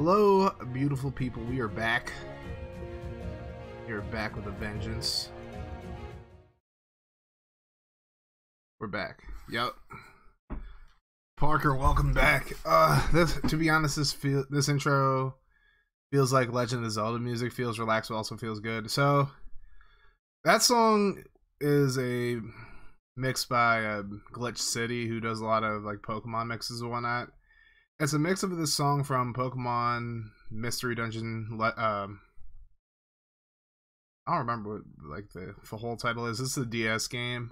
Hello, beautiful people. We are back. We are back with a vengeance. We're back. Yep. Parker, welcome back. This, to be honest, this intro feels like Legend of Zelda music. Feels relaxed, but also feels good. So that song is a mix by Glitch City, who does a lot of like Pokemon mixes and whatnot. It's a mix of this song from Pokemon Mystery Dungeon. I don't remember what like the whole title is. This is a DS game.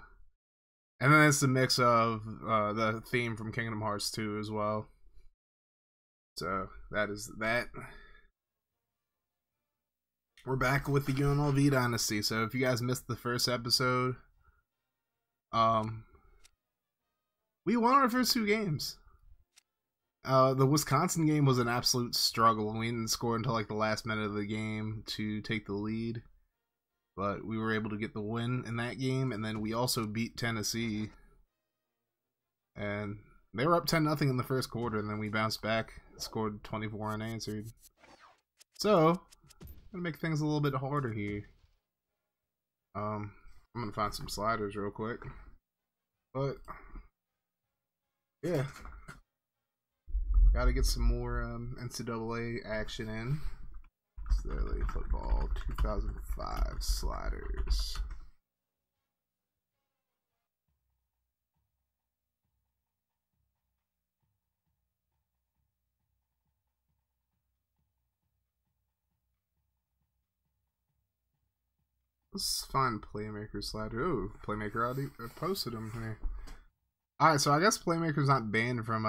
And then it's the mix of the theme from Kingdom Hearts 2 as well. So that is that. We're back with the UNLV Dynasty. So if you guys missed the first episode, we won our first two games. The Wisconsin game was an absolute struggle. We didn't score until like the last minute of the game to take the lead. But we were able to get the win in that game, and then we also beat Tennessee. And they were up 10-0 in the first quarter, and then we bounced back, scored 24 unanswered. So, I'm going to make things a little bit harder here. I'm going to find some sliders real quick. But, yeah. Got to get some more NCAA action in. NCAA football 2005 sliders. Let's find Playmaker slider. Ooh, Playmaker already posted them here. Alright, so I guess Playmaker's not banned from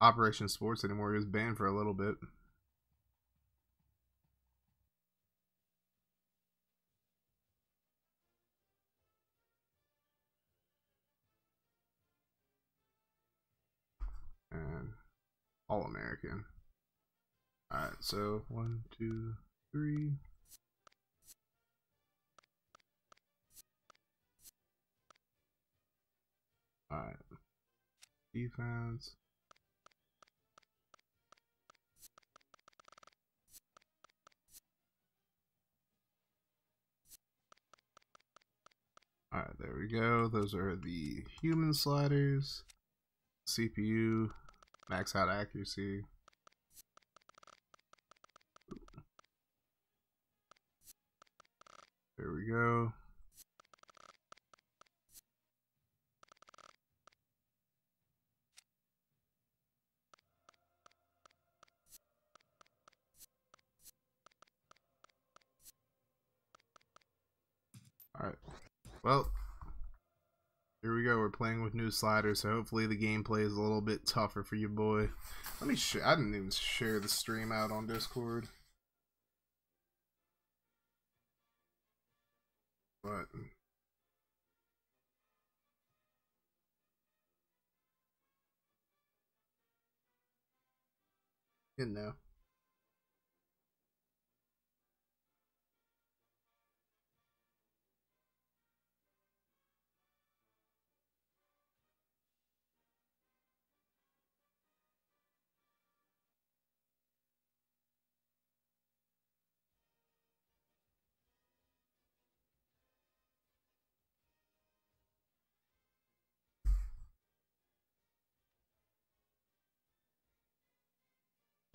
Operation Sports anymore. He was banned for a little bit. And All-American. Alright, so 1, 2, 3. Alright. Defense. Alright, there we go. Those are the human sliders. CPU. Max out accuracy. There we go. Alright. Well, here we go. We're playing with new sliders, so hopefully the gameplay is a little bit tougher for you, boy. Let me share. I didn't even share the stream out on Discord, but you know.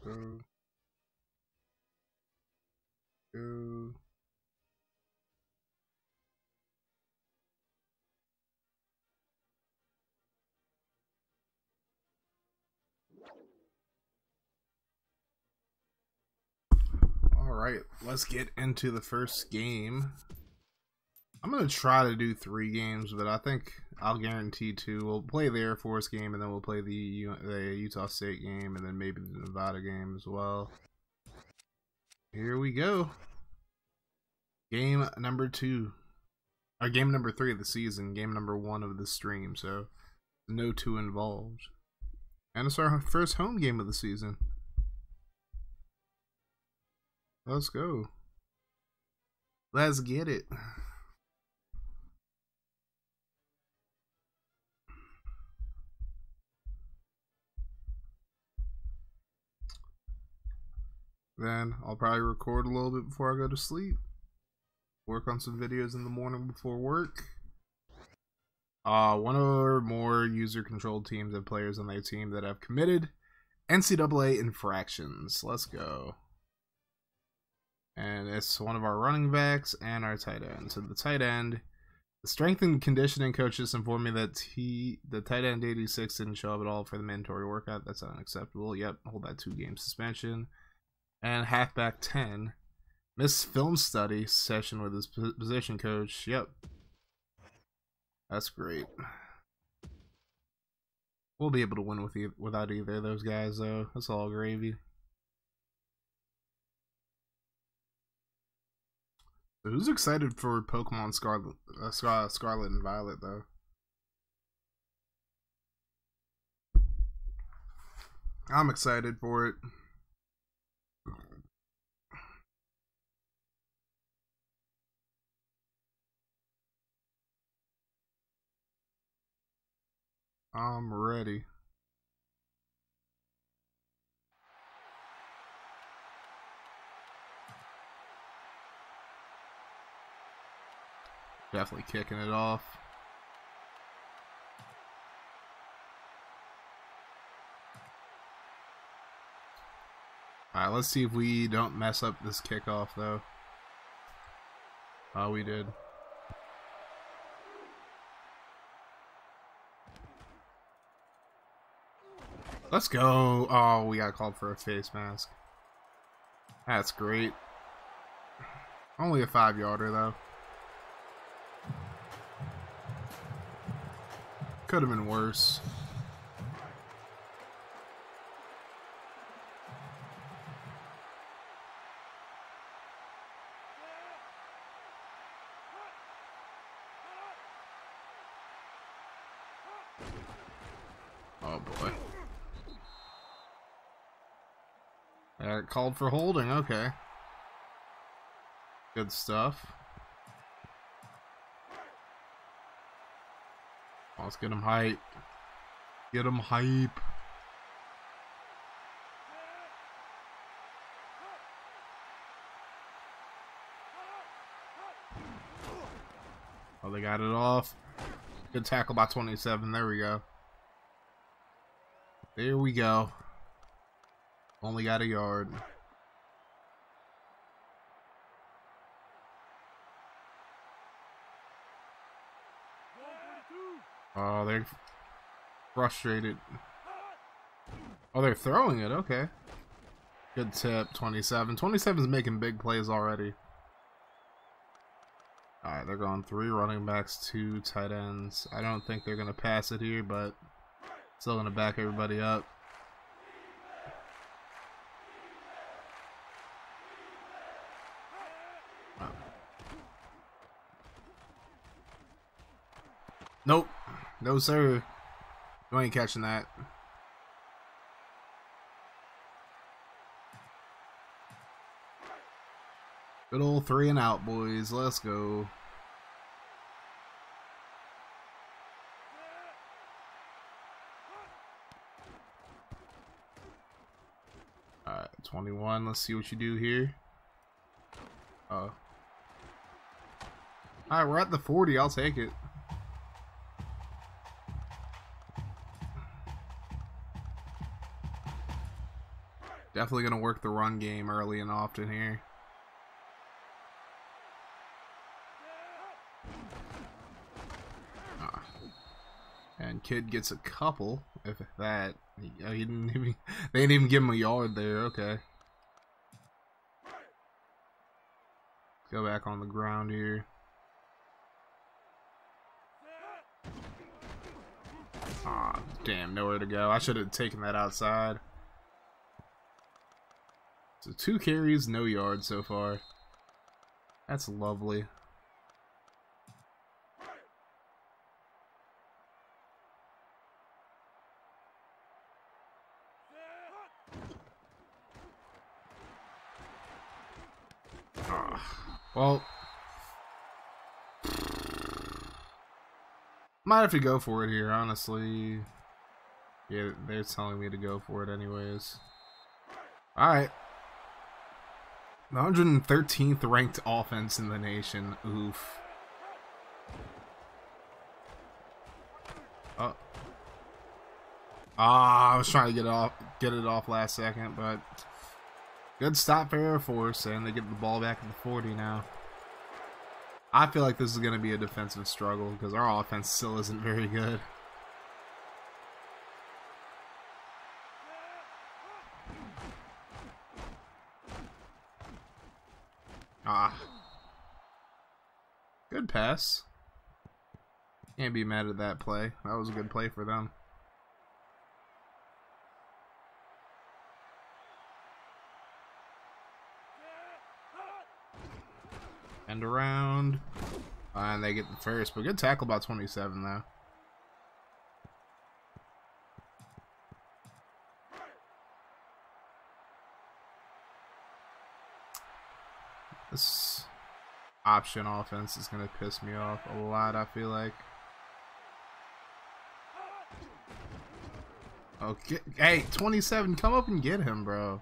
Go. All right, let's get into the first game. I'm gonna try to do 3 games, but I think I'll guarantee 2. We'll play the Air Force game, and then we'll play the Utah State game, and then maybe the Nevada game as well. Here we go. Game number 2. Or game number 3 of the season. Game number 1 of the stream, so no 2 involved. And it's our first home game of the season. Let's go. Let's get it. Then I'll probably record a little bit before I go to sleep. Work on some videos in the morning before work. One or more user-controlled teams have players on their team that have committed NCAA infractions. Let's go. And it's one of our running backs and our tight end. So the tight end, the strength and conditioning coach just informed me that the tight end 86 didn't show up at all for the mandatory workout. That's unacceptable. Yep, hold that 2-game suspension. And halfback 10 missed film study session with his position coach. Yep. That's great. We'll be able to win with without either of those guys, though. That's all gravy. So who's excited for Pokemon Scarlet and Violet, though? I'm excited for it. I'm ready. Definitely kicking it off. Alright, let's see if we don't mess up this kickoff, though. Oh, we did. Let's go. Oh, we got called for a face mask. That's great. Only a 5-yarder, though. Could have been worse. Oh, boy. Called for holding, okay. Good stuff. Oh, let's get him hype. Get him hype. Oh, they got it off. Good tackle by 27. There we go. There we go. Only got a yard. Oh, they're frustrated. Oh, they're throwing it. Okay. Good tip, 27. 27's making big plays already. All right, they're going 3 running backs, 2 tight ends. I don't think they're going to pass it here, but still going to back everybody up. Nope. No, sir. You ain't catching that. Good old 3 and out, boys. Let's go. Alright, 21. Let's see what you do here. Alright, we're at the 40. I'll take it. Definitely going to work the run game early and often here. Ah. And Kidd gets a couple, if that. He didn't even, they didn't even give him a yard there, okay. Go back on the ground here. Ah, damn, nowhere to go. I should have taken that outside. So 2 carries, no yards so far. That's lovely. Well, might have to go for it here, honestly. Yeah, they're telling me to go for it anyways. Alright. The 113th ranked offense in the nation. Oof. Oh. Ah, I was trying to get it off last second, but good stop for Air Force, and they get the ball back at the 40 now. I feel like this is going to be a defensive struggle because our offense still isn't very good. Ah. Good pass. Can't be mad at that play. That was a good play for them. End around. And they get the first, but good tackle by 27 though. This option offense is going to piss me off a lot, I feel like. Okay. Hey, 27, come up and get him, bro.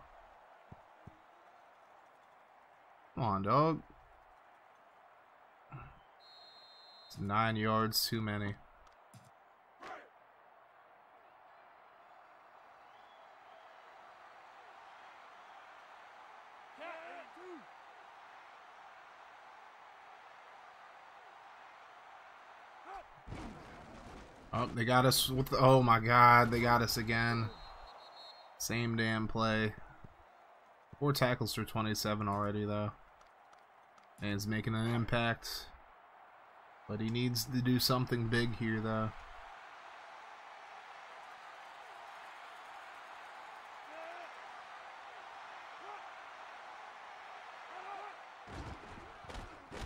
Come on, dog. 9 yards too many. Oh, they got us with the, oh my god, they got us again. Same damn play. 4 tackles for 27 already though. And it's making an impact. But he needs to do something big here, though.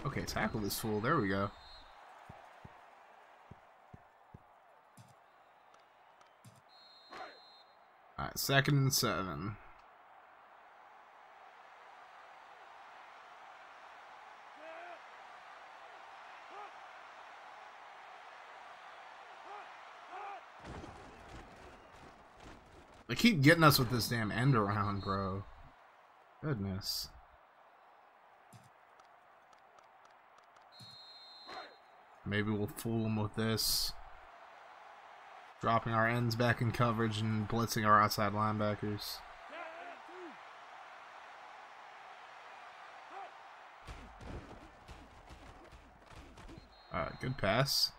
Okay, tackle this fool. There we go. Alright, 2nd and 7. They keep getting us with this damn end around, bro. Goodness. Maybe we'll fool them with this. Dropping our ends back in coverage and blitzing our outside linebackers. Alright, good pass.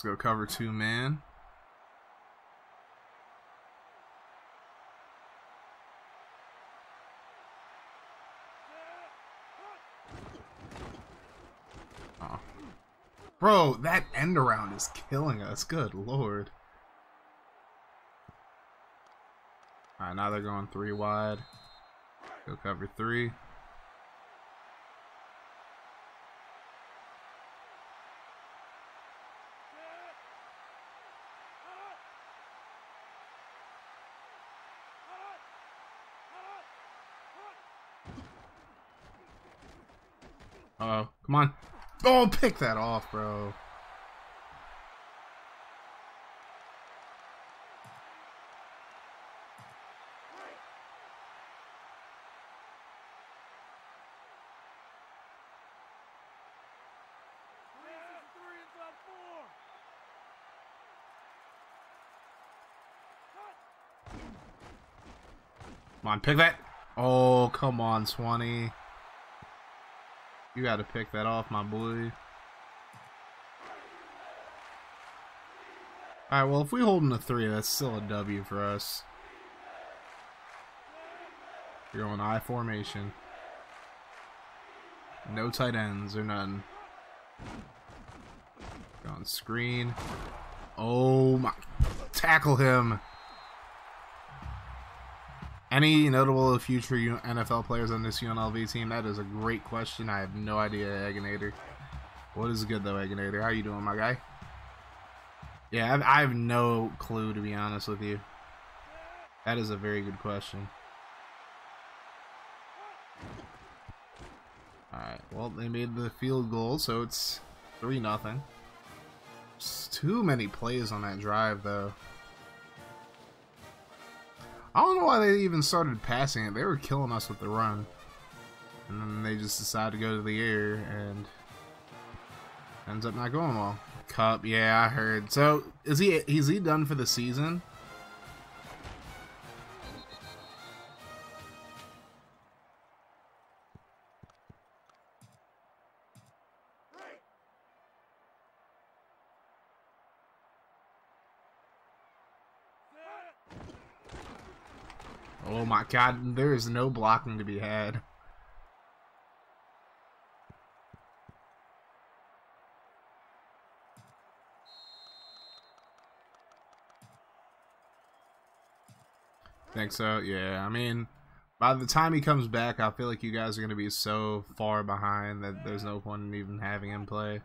Let's go cover 2 man. Oh. Bro, that end around is killing us. Good lord. Alright, now they're going 3 wide. Go cover 3. Uh-oh, come on. Oh, pick that off, bro. Come on, pick that. Oh, come on, 20. You gotta pick that off, my boy. Alright, well, if we hold him to 3, that's still a W for us. You're on I formation. No tight ends or none. Go on screen. Oh my. Tackle him. Any notable future NFL players on this UNLV team? That is a great question. I have no idea, Eggonator. What is good, though, Eggonator? How you doing, my guy? Yeah, I have no clue, to be honest with you. That is a very good question. Alright, well, they made the field goal, so it's 3-0. Just too many plays on that drive, though. I don't know why they even started passing it. They were killing us with the run. And then they just decided to go to the air and ends up not going well. Cup, yeah, I heard. So, is he done for the season? Oh my god, there is no blocking to be had. Think so? Yeah, I mean, by the time he comes back, I feel like you guys are going to be so far behind that there's no point in even having him play.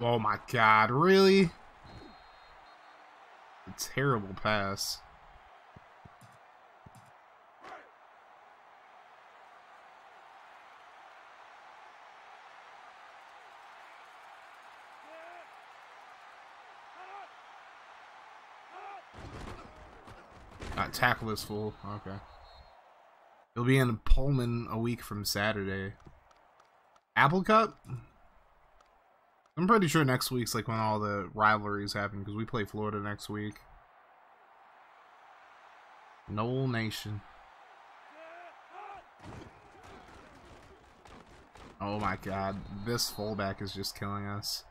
Oh my god, really? A terrible pass. Tackle this fool. Okay. He'll be in Pullman a week from Saturday. Apple Cup? I'm pretty sure next week's like when all the rivalries happen because we play Florida next week. Noel Nation. Oh my god. This fullback is just killing us.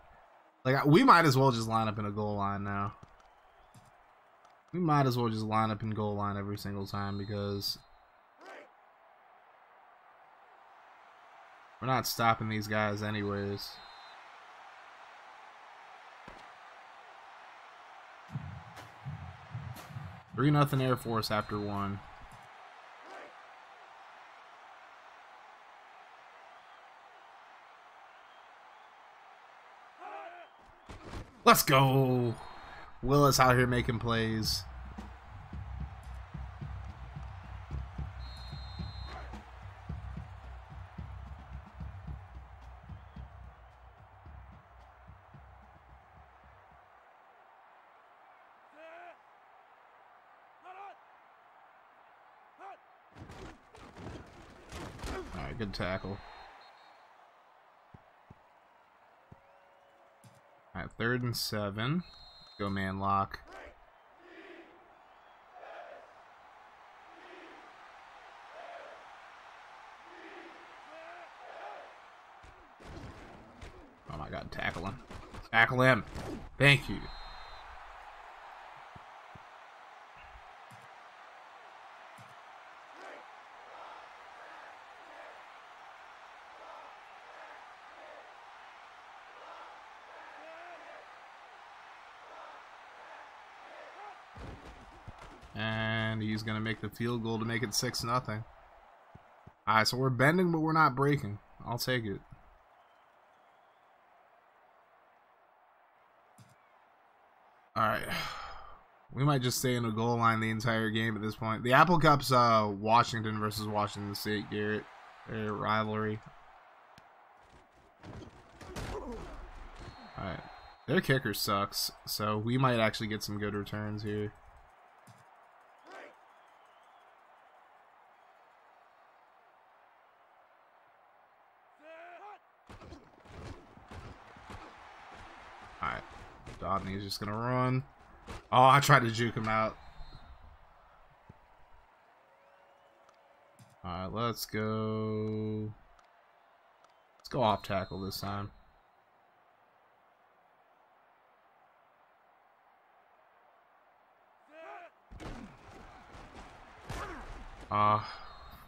Like, we might as well just line up in a goal line now. We might as well just line up in goal line every single time because we're not stopping these guys anyways. Three nothing Air Force after one. Let's go. Willis out here making plays. All right, good tackle. All right, 3rd and 7. Go man lock. Oh my god, tackle him. Tackle him. Thank you. And he's going to make the field goal to make it 6-0. Alright, so we're bending, but we're not breaking. I'll take it. Alright. We might just stay in the goal line the entire game at this point. The Apple Cup's Washington versus Washington State, Garrett. Their rivalry. Alright. Their kicker sucks, so we might actually get some good returns here. He's just gonna run. Oh, I tried to juke him out. Alright, let's go. Let's go off tackle this time.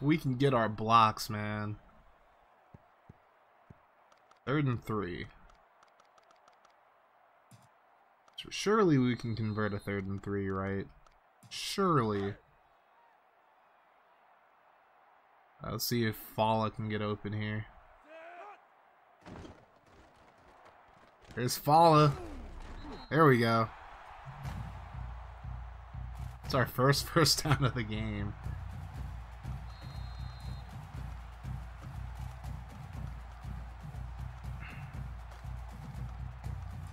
We can get our blocks, man. 3rd and 3. Surely we can convert a 3rd and 3, right? Surely. Let's see if Fala can get open here. There's Fala. There we go. It's our first down of the game.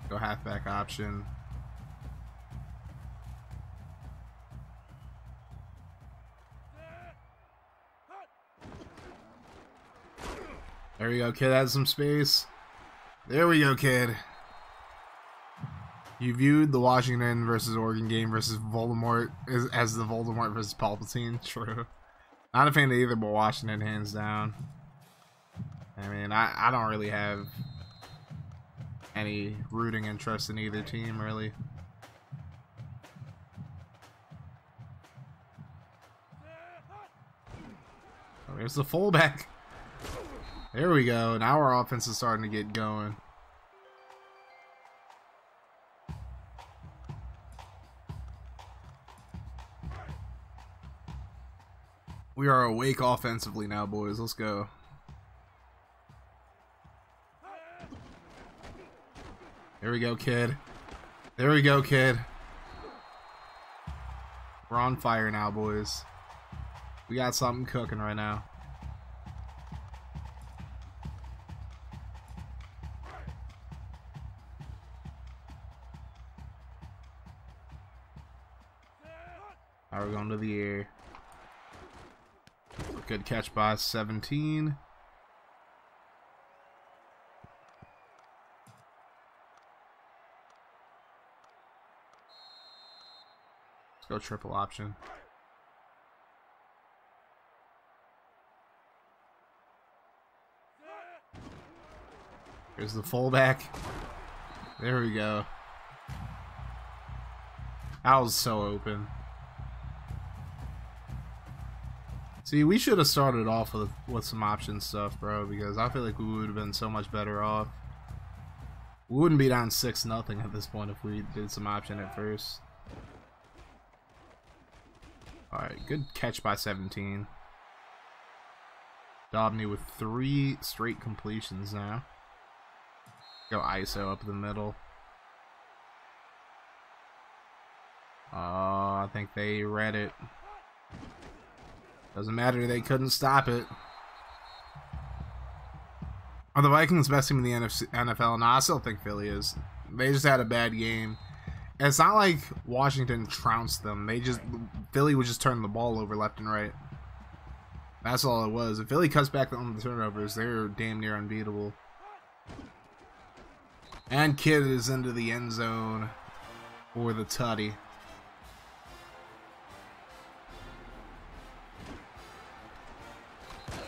Go halfback option. There you go, kid. Add some space. There we go, kid. You viewed the Washington versus Oregon game versus Voldemort as the Voldemort versus Palpatine. True. Not a fan of either, but Washington hands down. I mean, I don't really have any rooting interest in either team, really. Oh, there's the fullback. There we go. Now our offense is starting to get going. We are awake offensively now, boys. Let's go. There we go, kid. There we go, kid. We're on fire now, boys. We got something cooking right now. Now we're going to the air. Good catch by 17. Go triple option. Here's the fullback. There we go. That was so open. See, we should have started off with some option stuff, bro, because I feel like we would have been so much better off. We wouldn't be down 6-0 at this point if we did some option at first. Alright, good catch by 17. Daubeny with 3 straight completions now. Go ISO up the middle. I think they read it. Doesn't matter, they couldn't stop it. Are the Vikings the best team in the NFL? No, I still think Philly is. They just had a bad game. It's not like Washington trounced them. They just, Philly would just turn the ball over left and right. That's all it was. If Philly cuts back on the turnovers, they're damn near unbeatable. And Kidd is into the end zone for the tutty.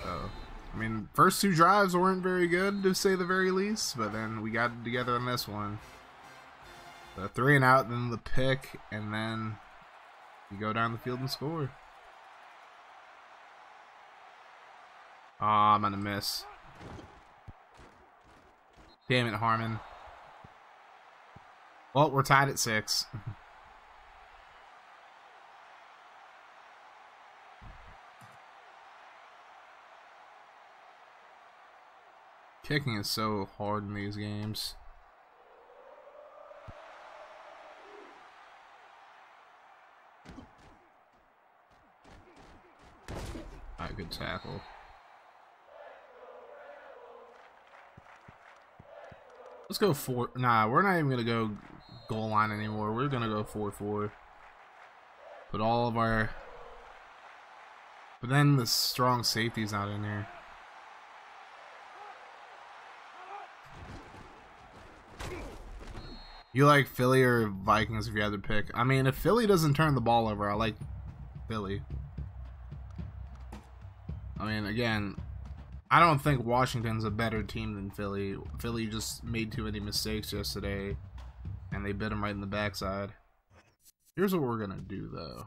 Uh-oh. I mean, first two drives weren't very good, to say the very least, but then we got it together on this one. The 3-and-out, then the pick, and then you go down the field and score. Ah, I'm gonna miss. Damn it, Harmon. Well, we're tied at 6. Kicking is so hard in these games. Good tackle. Let's go 4. Nah, we're not even gonna go goal line anymore. We're gonna go 4-4. Put all of our. But then the strong safety's not in there. You like Philly or Vikings if you had to pick? I mean, if Philly doesn't turn the ball over, I like Philly. I mean, again, I don't think Washington's a better team than Philly. Philly just made too many mistakes yesterday, and they bit him right in the backside. Here's what we're going to do, though.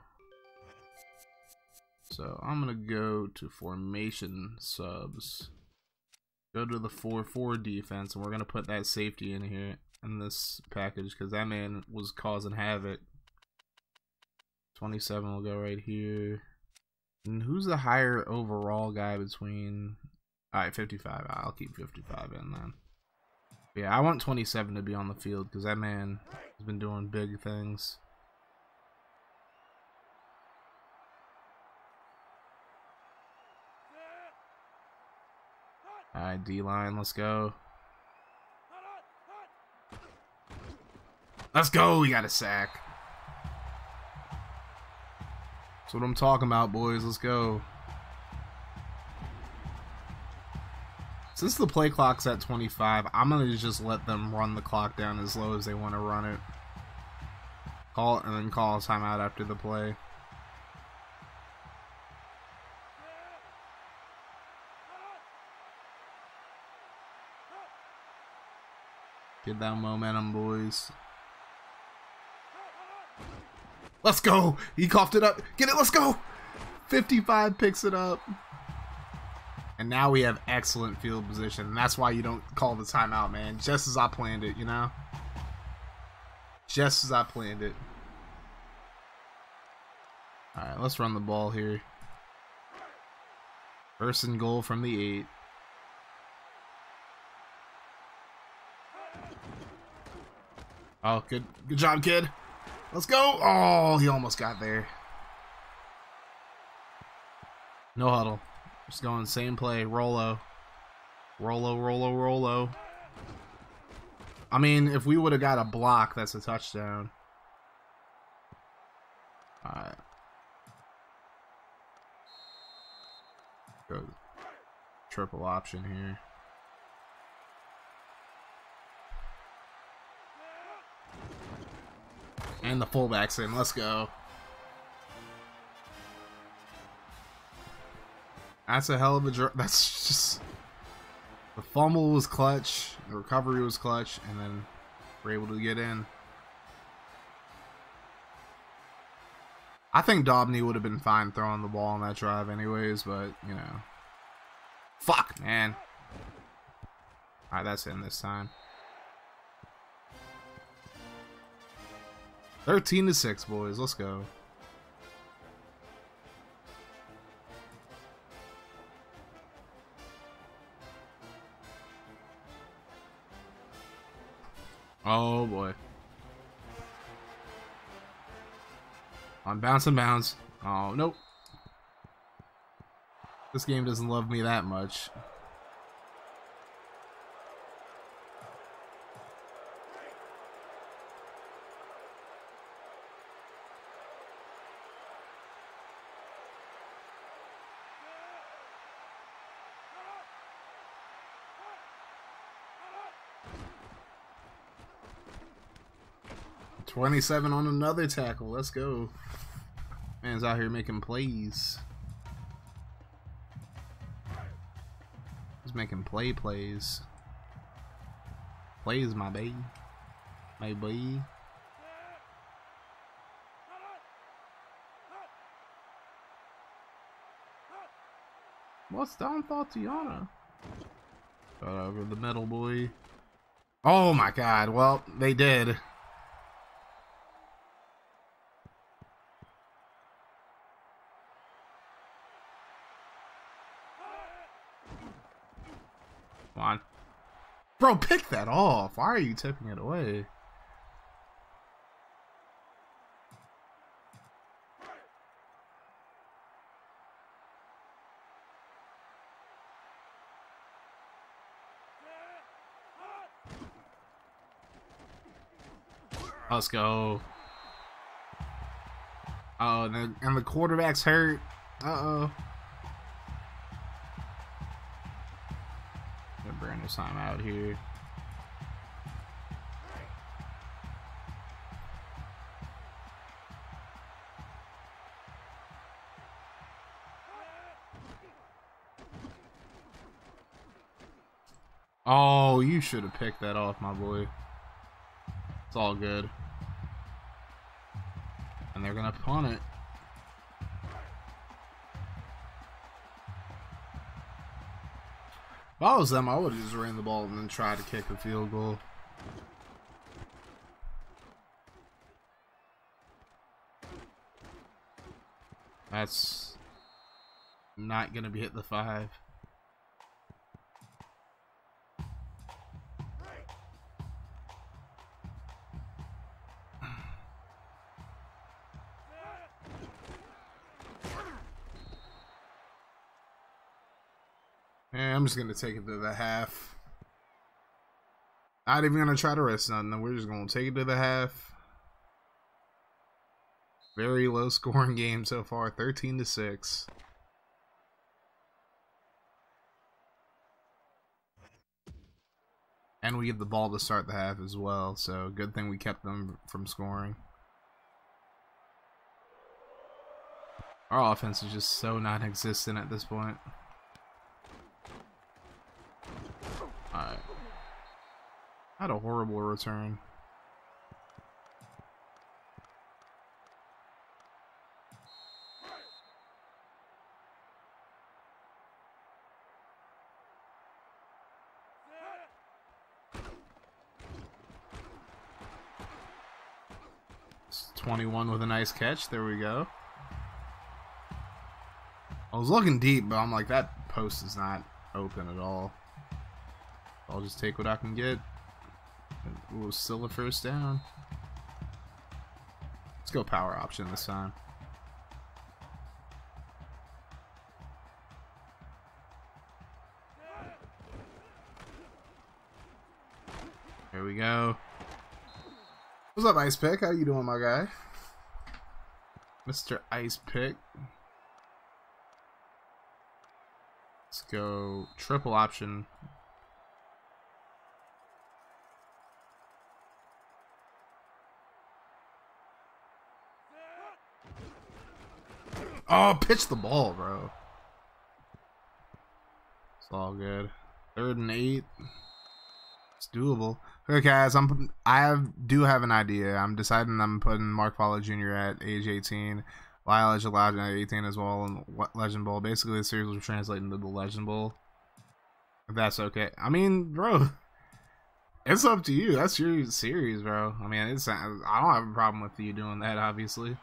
So, I'm going to go to formation subs. Go to the 4-4 defense, and we're going to put that safety in here in this package, because that man was causing havoc. 27 will go right here. And who's the higher overall guy between... Alright, 55. I'll keep 55 in then. But yeah, I want 27 to be on the field because that man has been doing big things. Alright, D-line, let's go. Let's go! We got a sack. That's what I'm talking about, boys. Let's go. Since the play clock's at 25, I'm going to just let them run the clock down as low as they want to run it. Call it and then call a timeout after the play. Get that momentum, boys. Let's go! He coughed it up. Get it, let's go! 55 picks it up. And now we have excellent field position. And that's why you don't call the timeout, man. Just as I planned it, you know? Just as I planned it. Alright, let's run the ball here. First and goal from the 8. Oh, good job, kid. Let's go. Oh, he almost got there. No huddle. Just going same play. Rolo. Rolo, Rolo, Rolo. I mean, if we would have got a block, that's a touchdown. Alright. Good. Triple option here. And the fullback's in. Let's go. That's a hell of a drive. That's just... The fumble was clutch. The recovery was clutch. And then we're able to get in. I think Daubeny would have been fine throwing the ball on that drive anyways. But, you know. Fuck, man. Alright, that's in this time. 13-6, boys. Let's go. Oh, boy. On bounce and bounds. Oh, nope. This game doesn't love me that much. .27 on another tackle. Let's go. Man's out here making plays. He's making plays. Plays, my baby. My boy. What's down, Tatiana? Got over the middle, boy. Oh my God. Well, they did. Come on. Bro, pick that off. Why are you tipping it away? Let's go. Oh, and the quarterback's hurt. Uh-oh. Time out here. Oh, you should have picked that off, my boy. It's all good. And they're gonna punt it. If I was them, I would have just ran the ball and then tried to kick a field goal. That's not going to be hit the 5. I'm just going to take it to the half. Not even going to try to rest nothing. We're just going to take it to the half. Very low scoring game so far. 13-6. And we give the ball to start the half as well, so good thing we kept them from scoring. Our offense is just so non-existent at this point. Alright. Had a horrible return. It's 21 with a nice catch. There we go. I was looking deep, but I'm like, that post is not open at all. I'll just take what I can get. Ooh, still a first down. Let's go power option this time. There we go. What's up, Ice Pick? How you doing, my guy? Mr. Ice Pick. Let's go triple option. Oh, pitch the ball, bro. It's all good. 3rd and 8. It's doable. Okay, guys, I do have an idea. I'm deciding I'm putting Mark Fala Jr. at age 18, Lyle Legend at 18 as well, and Legend Bowl. Basically, the series will translate into the Legend Bowl. If that's okay. I mean, bro, it's up to you. That's your series, bro. I mean, it's, I don't have a problem with you doing that, obviously.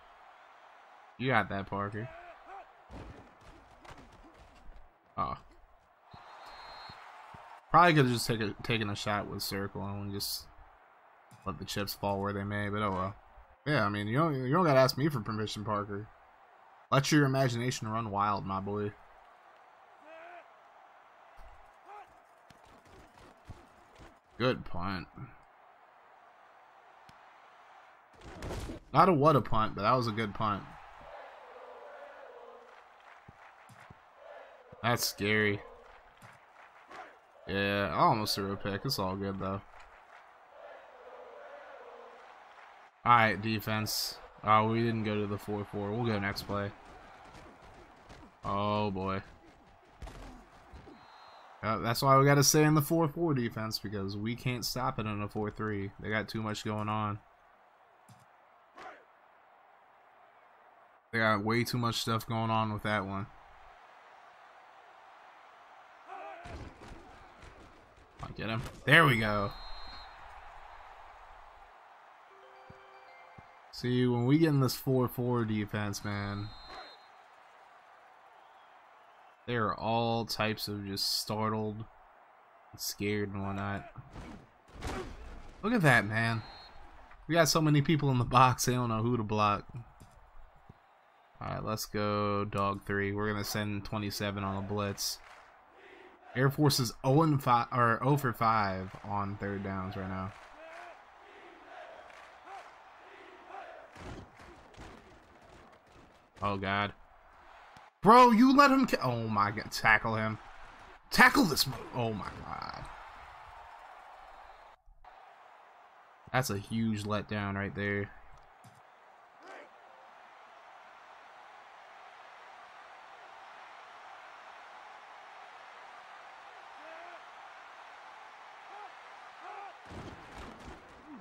You got that, Parker. Oh. Probably could have just taken a shot with circle and just let the chips fall where they may, but oh well. Yeah, I mean, you don't gotta ask me for permission, Parker. Let your imagination run wild, my boy. Good punt. Not a what a punt, but that was a good punt. That's scary. Yeah, I almost threw a pick. It's all good, though. Alright, defense. Oh, we didn't go to the 4-4. We'll go next play. Oh, boy. That's why we got to stay in the 4-4 defense, because we can't stop it in a 4-3. They got too much going on. They got way too much stuff going on with that one. Get him. There we go. See, when we get in this 4-4 defense, man, there are all types of just startled, scared, and whatnot. Look at that, man. We got so many people in the box, they don't know who to block. Alright, let's go dog 3. We're going to send 27 on a blitz. Air Force is 0-5 or 0 for 5 on 3rd downs right now. Oh god, bro, you let him. Oh my god, tackle him! Tackle this! Oh my god, that's a huge letdown right there.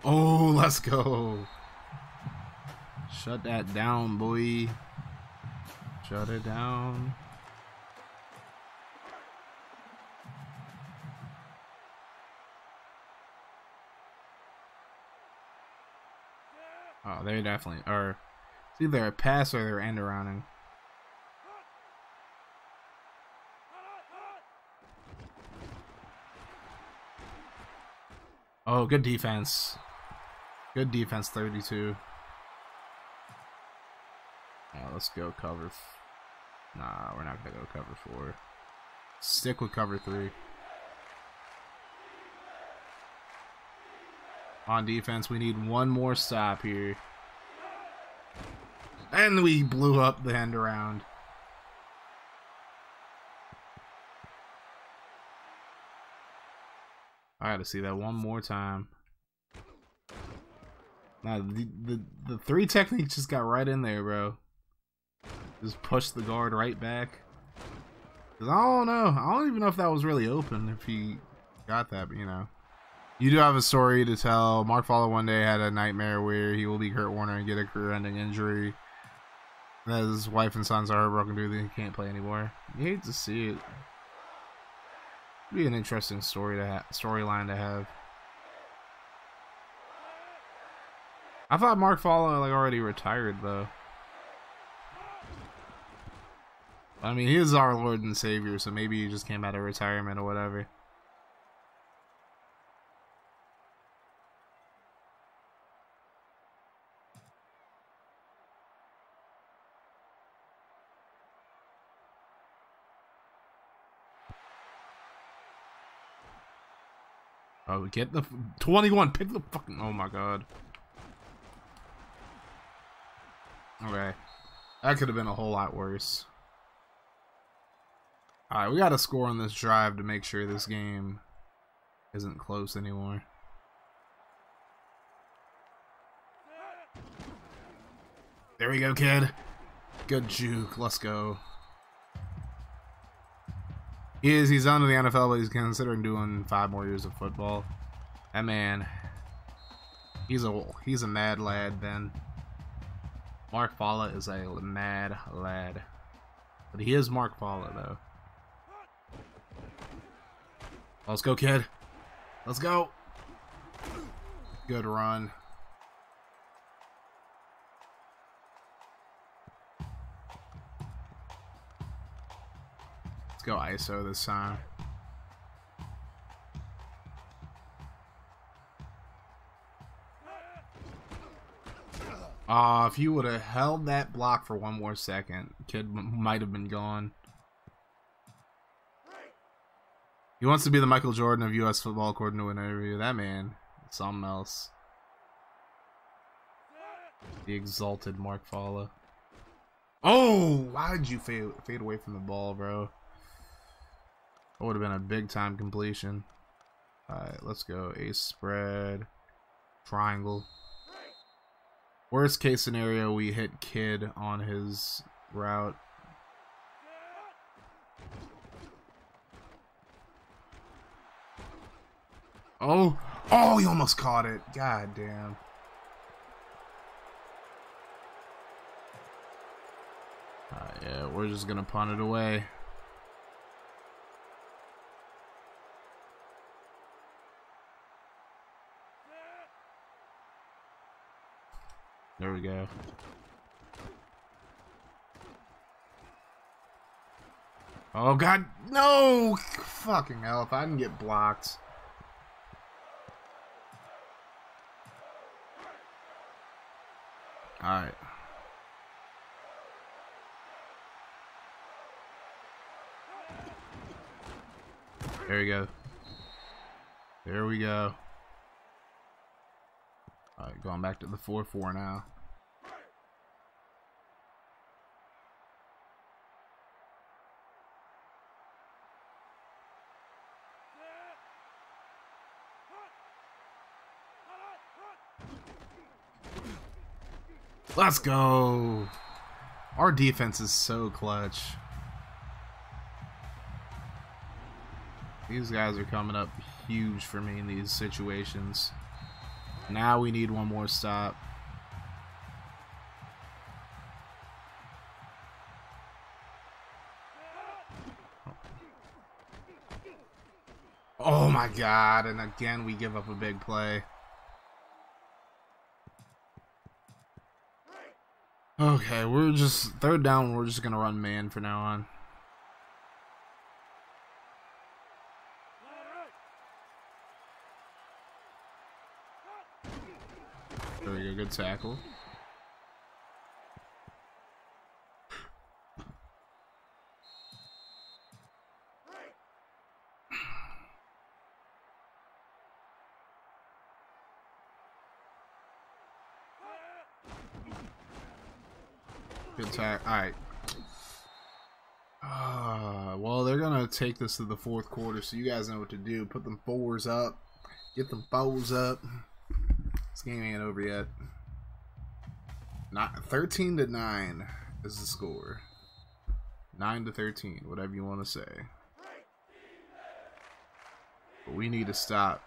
Oh, let's go. Shut that down, boy. Shut it down. Oh, they definitely are. It's either a pass or they're end arounding. Oh, good defense. Good defense, 32. Alright, let's go cover. Nah, we're not gonna go cover 4. Stick with cover 3. On defense, we need one more stop here. And we blew up the end around. I gotta see that one more time. Now the three technique just got right in there, bro. Just pushed the guard right back. Cause I don't know. I don't even know if that was really open. If he got that, but you know, you do have a story to tell. Mark Fala one day had a nightmare where he will be Kurt Warner and get a career-ending injury. That his wife and sons are heartbroken due that he can't play anymore. You hate to see it. It'd be an interesting story to storyline to have. I thought Mark Fala like already retired though. I mean, he is our Lord and Savior, so maybe he just came out of retirement or whatever. Oh, get the 21. Pick the fucking. Oh my god. Okay, that could have been a whole lot worse. All right, we got to score on this drive to make sure this game isn't close anymore. There we go, kid. Good juke. Let's go. He's done with the NFL, but he's considering doing 5 more years of football. That man, he's a mad lad, Ben. Mark Fala is a mad lad, but he is Mark Fala though. Let's go, kid. Let's go. Good run. Let's go ISO this time. Ah, if you would have held that block for one more second, kid might have been gone. He wants to be the Michael Jordan of U.S. football, according to an interview. That man, something else. The exalted Mark Fala. Oh, why did you fade away from the ball, bro? That would have been a big time completion. All right, let's go. Ace spread, triangle. Worst case scenario, we hit Kidd on his route. Oh, oh, he almost caught it. God damn. Yeah, we're just gonna punt it away. There we go. Oh god, no! Fucking hell, if I didn't get blocked. Alright. There we go. There we go. Alright, going back to the 4-4 now. Let's go. Our defense is so clutch. These guys are coming up huge for me in these situations. Now we need one more stop. Oh my god, and again we give up a big play. Okay, we're just third down, we're just gonna run man for now on. There we go, good tackle. Good tackle. Alright. Well, they're going to take this to the fourth quarter, so you guys know what to do. Put them fours up. Get them bowls up. This game ain't over yet. Not 13-9 is the score. 9-13, whatever you want to say. But we need to stop.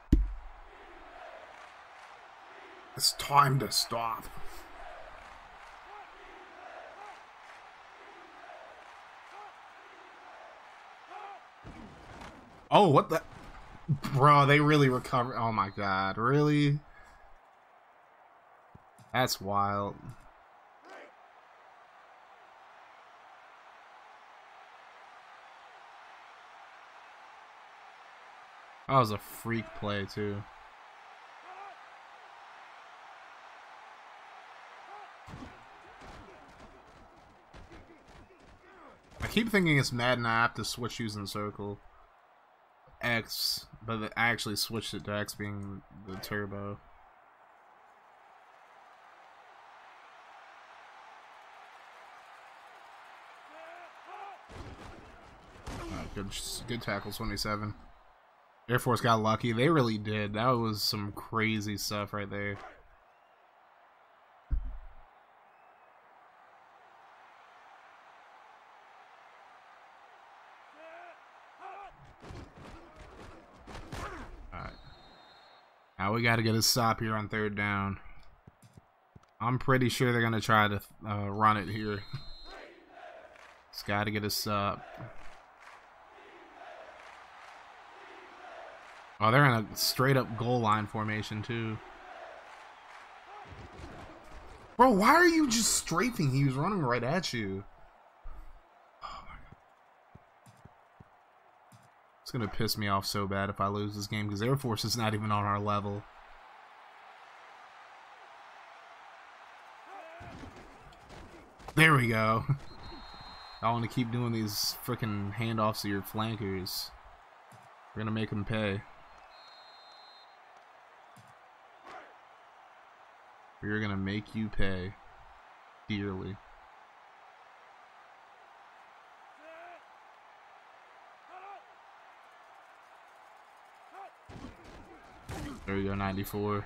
It's time to stop. Oh, what the? Bro, they really recovered. Oh my god, really? That's wild. That was a freak play, too. I keep thinking it's Madden. I have to switch using circle. X, but I actually switched it to X being the turbo. Good tackle, 27. Air Force got lucky. They really did. That was some crazy stuff right there. Alright. Now we gotta get a stop here on third down. I'm pretty sure they're gonna try to run it here. Just gotta get a stop. Oh, they're in a straight-up goal line formation, too. Bro, why are you just strafing? He was running right at you. Oh, my God. It's going to piss me off so bad if I lose this game, because Air Force is not even on our level. There we go. I want to keep doing these freaking handoffs to your flankers. We're going to make them pay. We're gonna make you pay dearly. There we go, 94.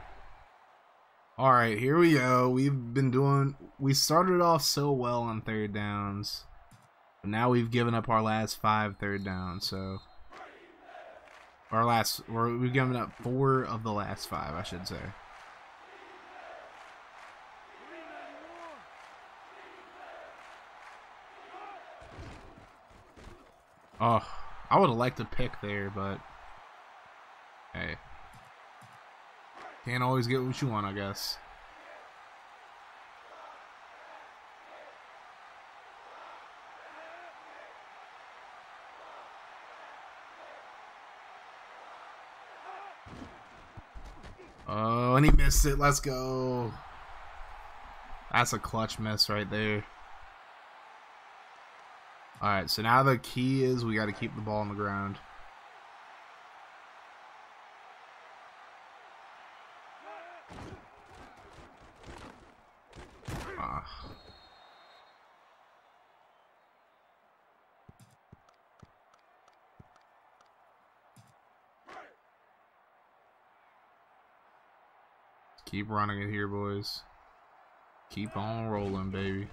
All right, here we go. We started off so well on third downs, but now we've given up our last 5 third downs. So we've given up 4 of the last 5, I should say. Oh, I would have liked to pick there, but hey, can't always get what you want, I guess. Oh, and he missed it. Let's go. That's a clutch miss right there. Alright, so now the key is we got to keep the ball on the ground. Keep running it here, boys. Keep on rolling, baby.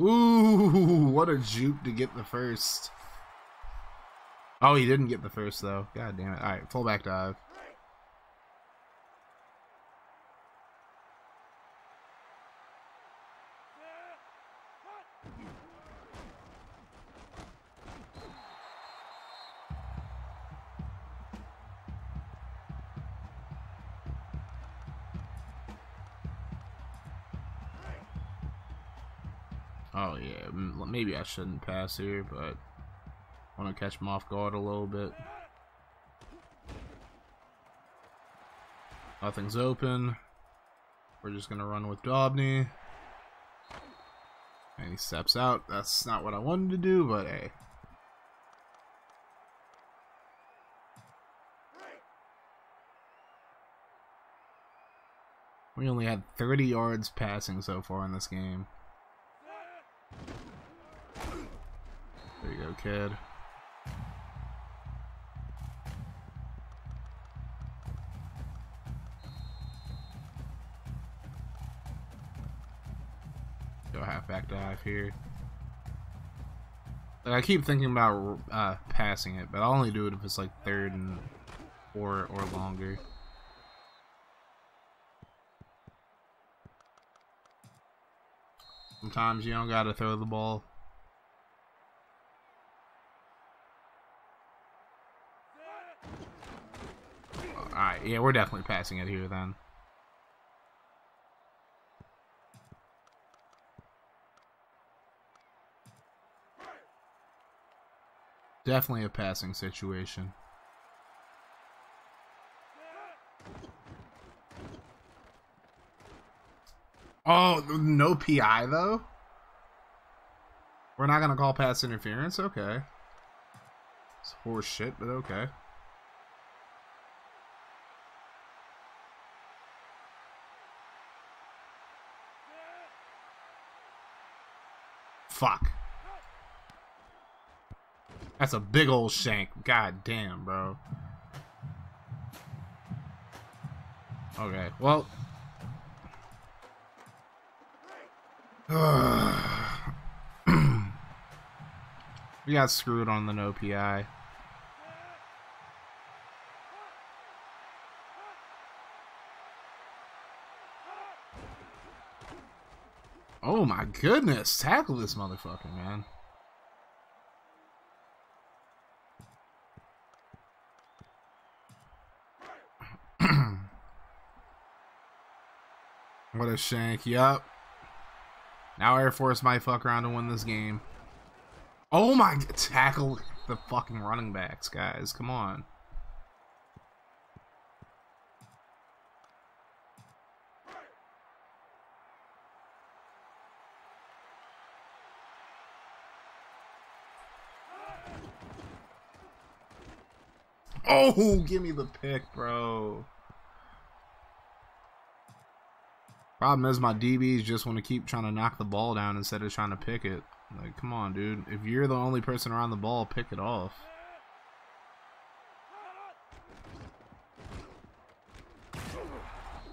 Ooh, what a juke to get the first. Oh, he didn't get the first, though. God damn it. All right, fullback dive. Oh yeah, maybe I shouldn't pass here, but I want to catch him off guard a little bit. Nothing's open. We're just going to run with Daubeny. And he steps out. That's not what I wanted to do, but hey. We only had 30 yards passing so far in this game. There you go, kid. here. Like, I keep thinking about passing it, but I'll only do it if it's like third and or longer. Sometimes you don't gotta throw the ball. Alright, yeah, we're definitely passing it here then. Definitely a passing situation. Oh, no PI though? We're not gonna call pass interference? Okay. It's horse shit, but okay. Fuck. That's a big old shank. God damn, bro. Okay, well. We got screwed on the no PI. Oh my goodness, tackle this motherfucker, man. What a shank, yup. Now Air Force might fuck around and win this game. Oh my, tackle the fucking running backs, guys, come on. Oh, give me the pick, bro. Problem is my DBs just want to keep trying to knock the ball down instead of trying to pick it. Like, come on, dude. If you're the only person around the ball, pick it off.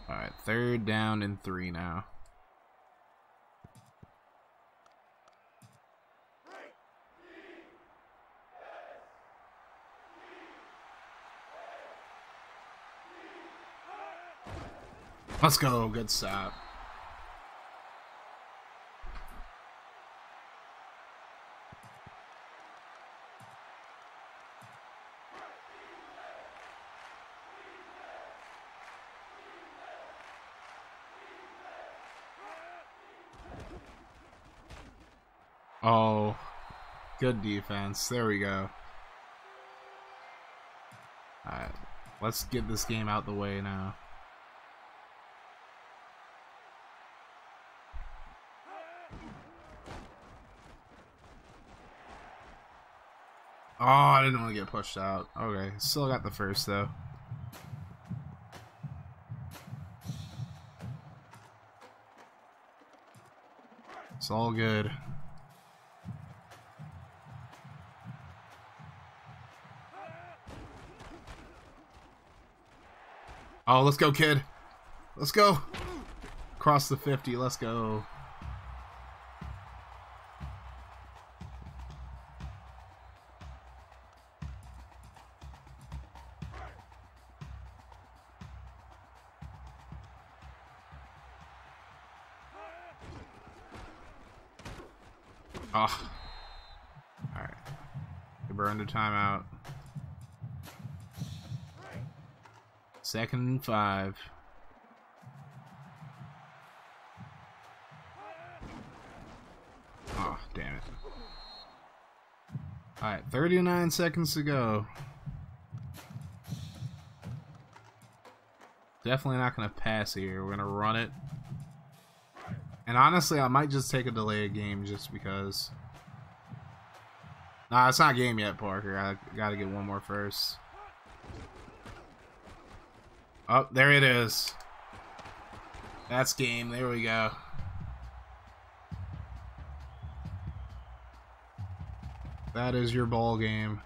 Alright, third down and 3 now. Let's go, good stop. Oh, good defense. There we go. Alright, let's get this game out the way now. Oh, I didn't want to get pushed out. Okay, still got the first though. It's all good. Oh, let's go, kid. Let's go. Cross the 50. Let's go. Oh. Alright. We're under timeout. Second and 5. Oh, damn it. Alright, 39 seconds to go. Definitely not going to pass here. We're going to run it. And honestly, I might just take a delayed game just because. Nah, it's not game yet, Parker. I gotta get one more first. Oh, there it is. That's game. There we go. That is your ball game.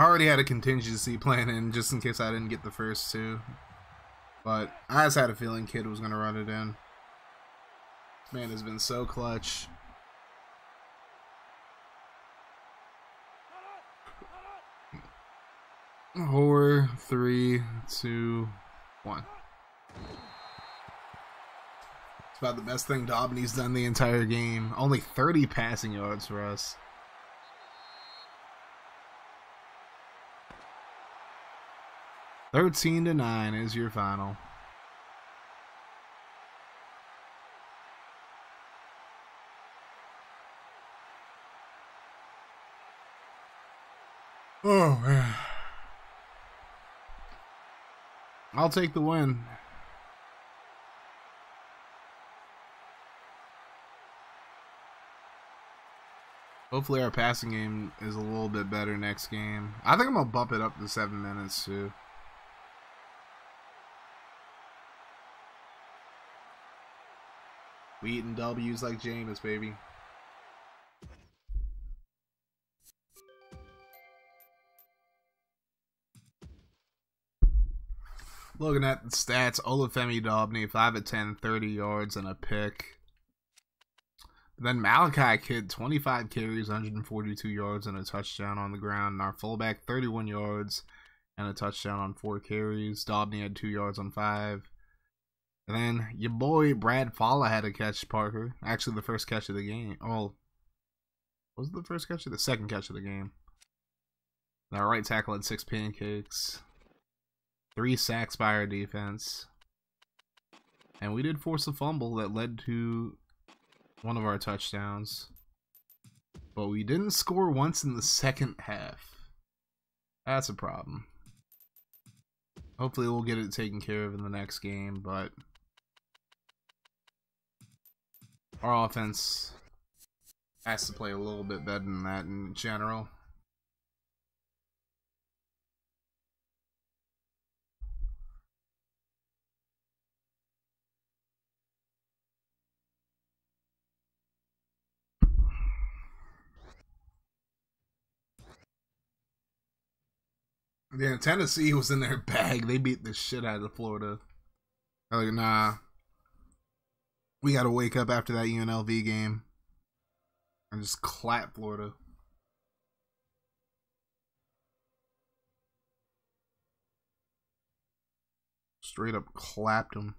I already had a contingency plan in just in case I didn't get the first two. But I just had a feeling Kidd was going to run it in. Man has been so clutch. Horror, 3, 2, 1. It's about the best thing Daubeny's done the entire game. Only 30 passing yards for us. Thirteen to 9 is your final. Oh man. I'll take the win. Hopefully our passing game is a little bit better next game. I think I'm gonna bump it up to 7 minutes too. We eating W's like Jameis, baby. Looking at the stats, Olafemi Daubeny, 5 of 10, 30 yards and a pick. Then Malachi Kidd, 25 carries, 142 yards and a touchdown on the ground. And our fullback, 31 yards and a touchdown on 4 carries. Daubeny had 2 yards on 5. And then your boy Brad Fala had a catch, Parker. Actually, the first catch of the game. Oh, was it the first catch or the second catch of the game? Our right tackle had 6 pancakes. 3 sacks by our defense. And we did force a fumble that led to one of our touchdowns. But we didn't score once in the second half. That's a problem. Hopefully we'll get it taken care of in the next game, but our offense has to play a little bit better than that in general. Yeah, Tennessee was in their bag. They beat the shit out of Florida. I'm like, nah. We gotta wake up after that UNLV game and just clap Florida. Straight up clapped them.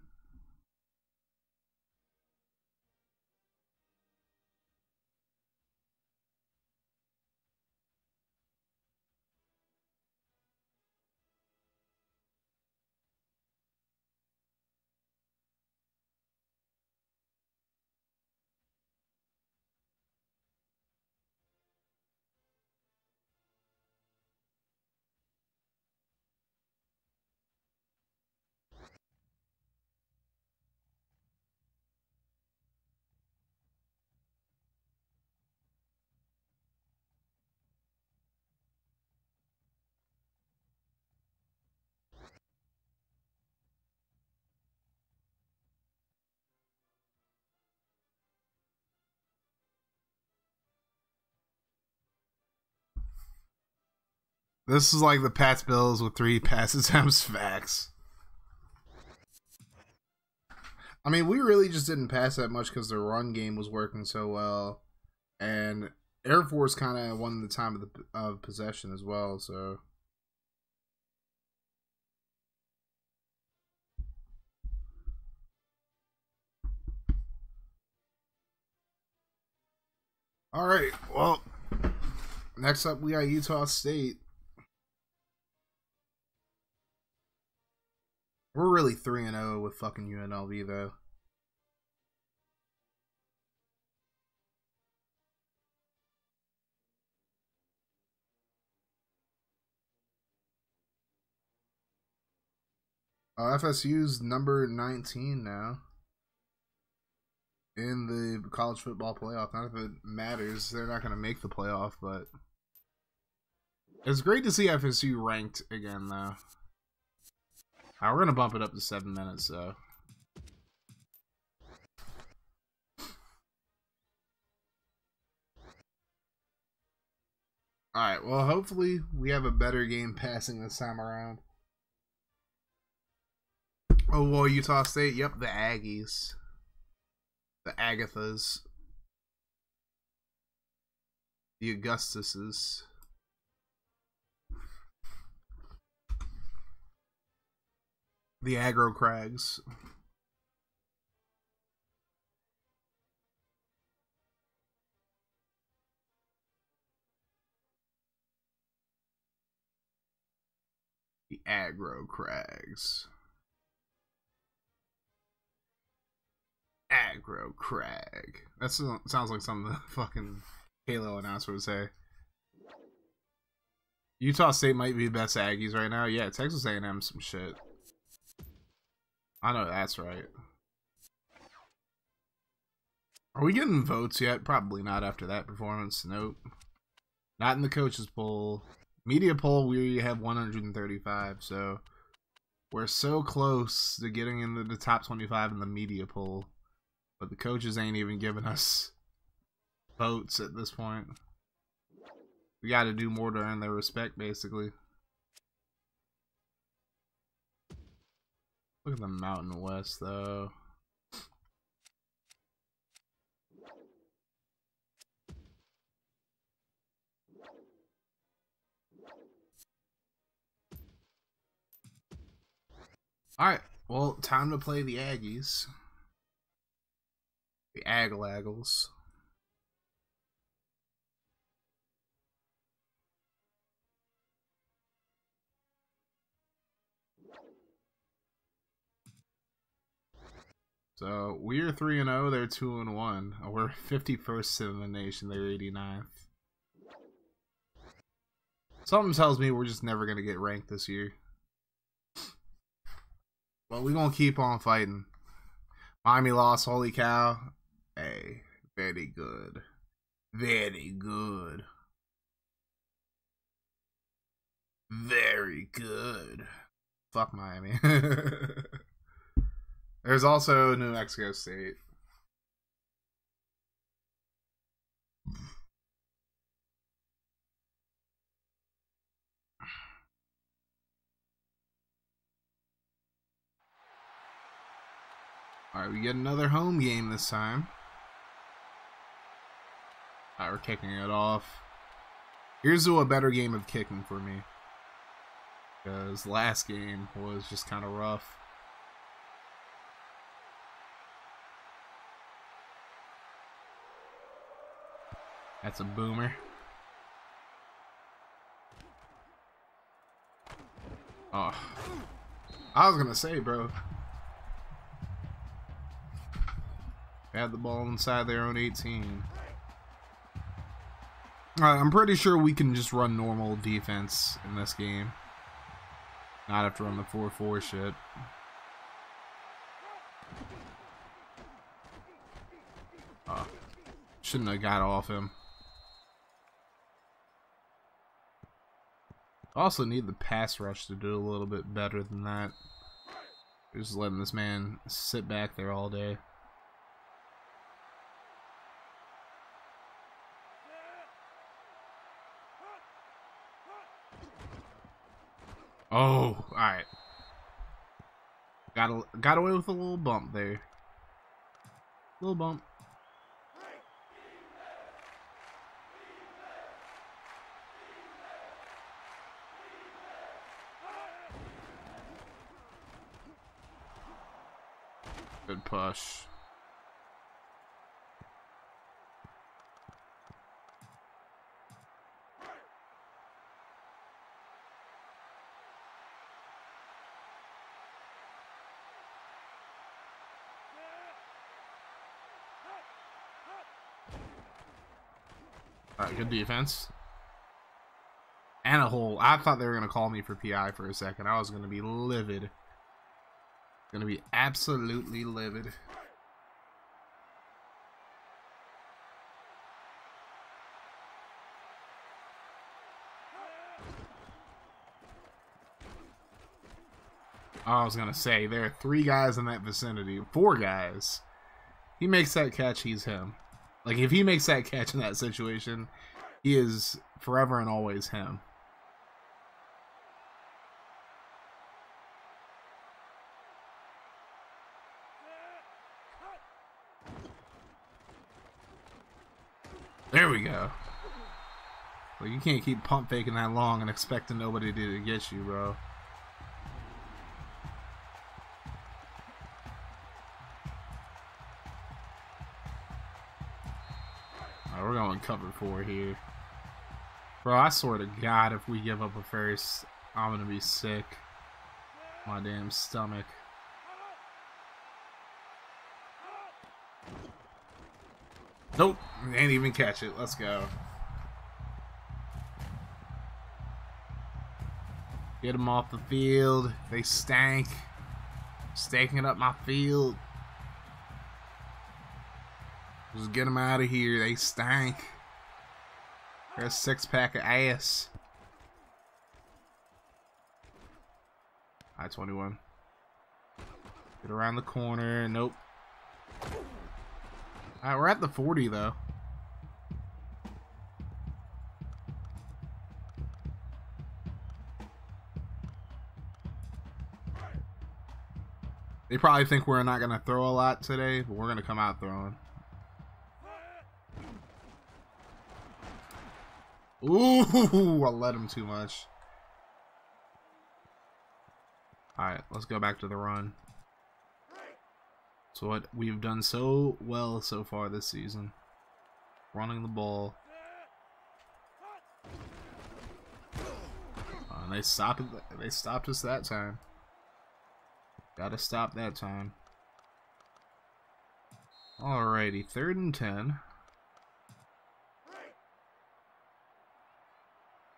This is like the Pats Bills with 3 pass attempts. Facts. I mean, we really just didn't pass that much because the run game was working so well, and Air Force kind of won the time of possession as well. So all right, well, next up we got Utah State. We're really 3-0 with fucking UNLV, though. FSU's number 19 now in the college football playoff. Not if it matters. They're not going to make the playoff, but it's great to see FSU ranked again, though. We're going to bump it up to 7 minutes, so. Alright, well, hopefully we have a better game passing this time around. Oh, well, Utah State. Yep, the Aggies. The Agathas. The Augustuses. The Aggro Crags. The Aggro Crags. Aggro Crag. That sounds like something the fucking Halo announcer would say. Utah State might be the best Aggies right now. Yeah, Texas A&M some shit. I know that's right. Are we getting votes yet? Probably not after that performance. Nope. Not in the coaches poll. Media poll, we have 135, so we're so close to getting into the top 25 in the media poll. But the coaches ain't even giving us votes at this point. We gotta do more to earn their respect, basically. Look at the Mountain West, though. Alright, well, time to play the Aggies. The Aglaggles. So we're 3-0, they're 2-1. We're 51st in the nation, they're 89th. Something tells me we're just never gonna get ranked this year. But we're gonna keep on fighting. Miami lost, holy cow. Hey, very good. Very good. Very good. Fuck Miami. There's also New Mexico State. Alright, we get another home game this time. Alright, we're kicking it off. Here's a better game of kicking for me. Because last game was just kind of rough. That's a boomer. Oh. I was gonna say, bro. They had the ball inside their own 18. I'm pretty sure we can just run normal defense in this game. Not have to run the 4-4 shit. Oh. Shouldn't have got off him. Also need the pass rush to do a little bit better than that. Just letting this man sit back there all day. Oh, alright. Got away with a little bump there. Little bump. Good push. Alright, good defense. And a hole. I thought they were going to call me for PI for a second. I was going to be livid. Gonna be absolutely livid. I was gonna say, there are three guys in that vicinity. Four guys. He makes that catch, he's him. Like, if he makes that catch in that situation, He is forever and always him. There we go. Like, you can't keep pump faking that long and expecting nobody to get you, bro. Alright, we're going cover four here. Bro, I swear to God, if we give up a first, I'm gonna be sick. My damn stomach. Nope, didn't even catch it. Let's go. Get them off the field. They stank. Stanking up my field. Just get them out of here. They stank. They're a six-pack of ass. I-21. Get around the corner. Nope. Alright, we're at the 40, though. They probably think we're not going to throw a lot today, but we're going to come out throwing. Ooh, I let him too much. Alright, let's go back to the run. So what we've done so well so far this season, running the ball. And they stopped us that time. Gotta stop that time. Alrighty, 3rd and 10.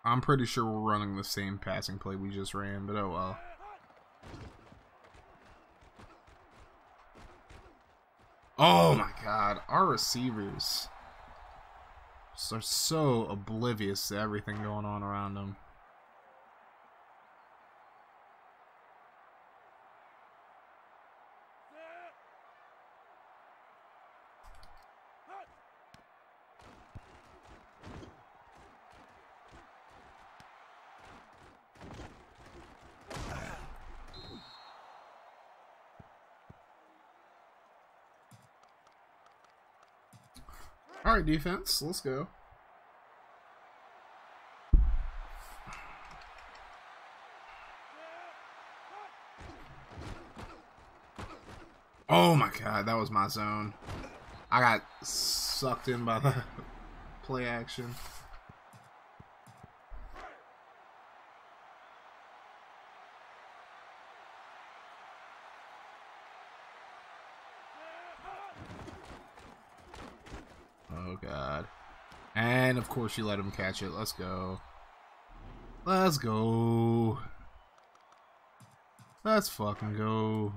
I'm pretty sure we're running the same passing play we just ran, but oh well. Oh my God, our receivers are so oblivious to everything going on around them. Alright, defense, let's go. Oh my God, that was my zone. I got sucked in by the play action. Oh God. And of course you let him catch it. Let's go. Let's go. Let's fucking go.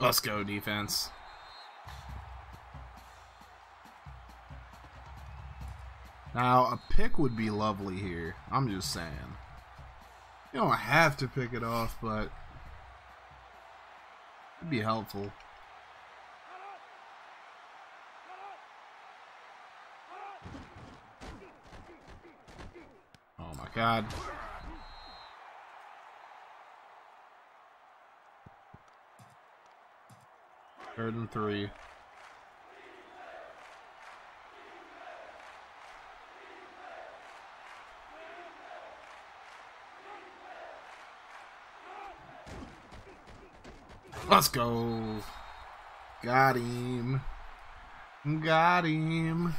Let's go, defense. Now, a pick would be lovely here. I'm just saying. You don't have to pick it off, but it'd be helpful. Oh my God. Third and 3. Let's go. Got him. Got him.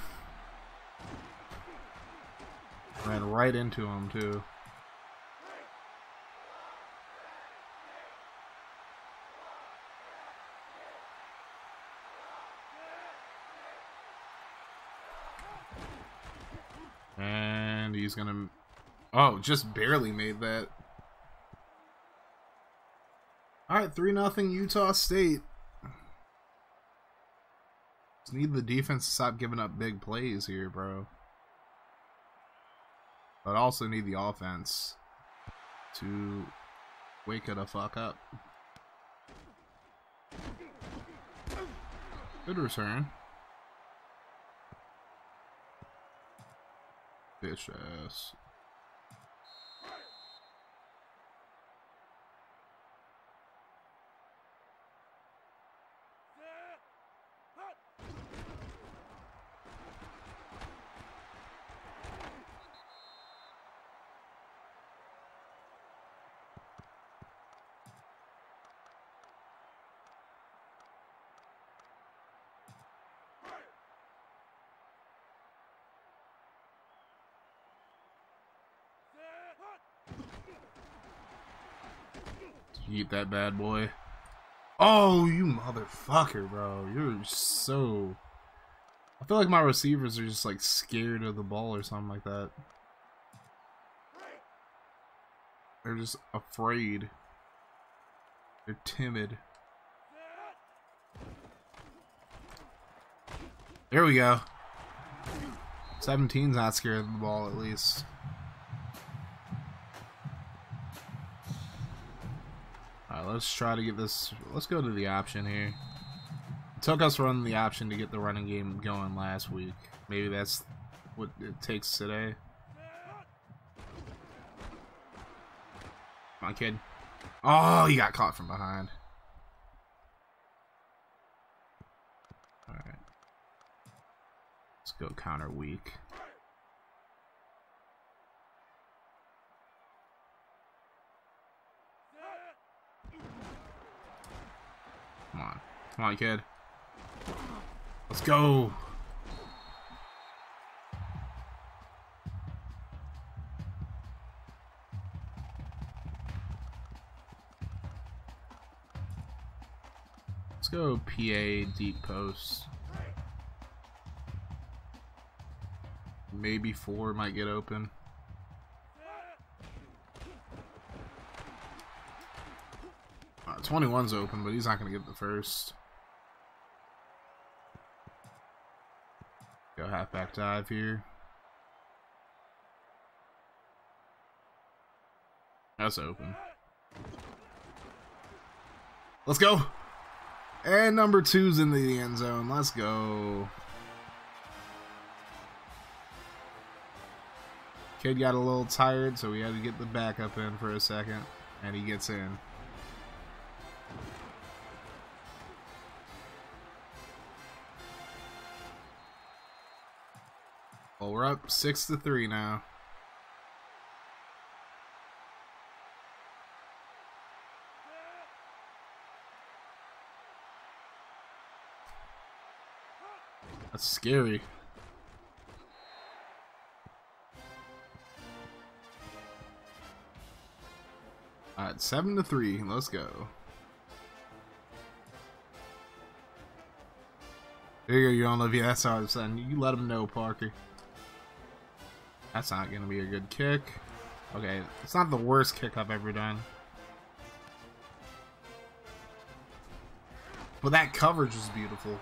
Ran right into him, too. And he's gonna... Oh, just barely made that. Alright, 3-0 Utah State. Just need the defense to stop giving up big plays here, bro. But I also need the offense to Wake the fuck up. Good return. Bitch ass. Eat that bad boy. Oh, you motherfucker, bro. You're so... I feel like my receivers are just, like, scared of the ball or something like that. They're just afraid. They're timid. There we go. 17's not scared of the ball, at least. Let's try to get this. Let's go to the option here. It took us running the option to get the running game going last week. Maybe that's what it takes today. Come on, kid. Oh, he got caught from behind. All right. Let's go counter weak. Come on, kid. Let's go. Let's go PA deep post. Maybe four might get open. Right, 21's open, but he's not going to get the first. Halfback dive here. That's open. Let's go. And number two's in the end zone. Let's go. Kid got a little tired, so we had to get the backup in for a second, and he gets in. We're up 6-3 now. That's scary. All right, 7-3. Let's go. There you go, UNLV. That's all I'm saying. You let him know, Parker. That's not going to be a good kick. Okay, it's not the worst kick I've ever done. But that coverage was beautiful.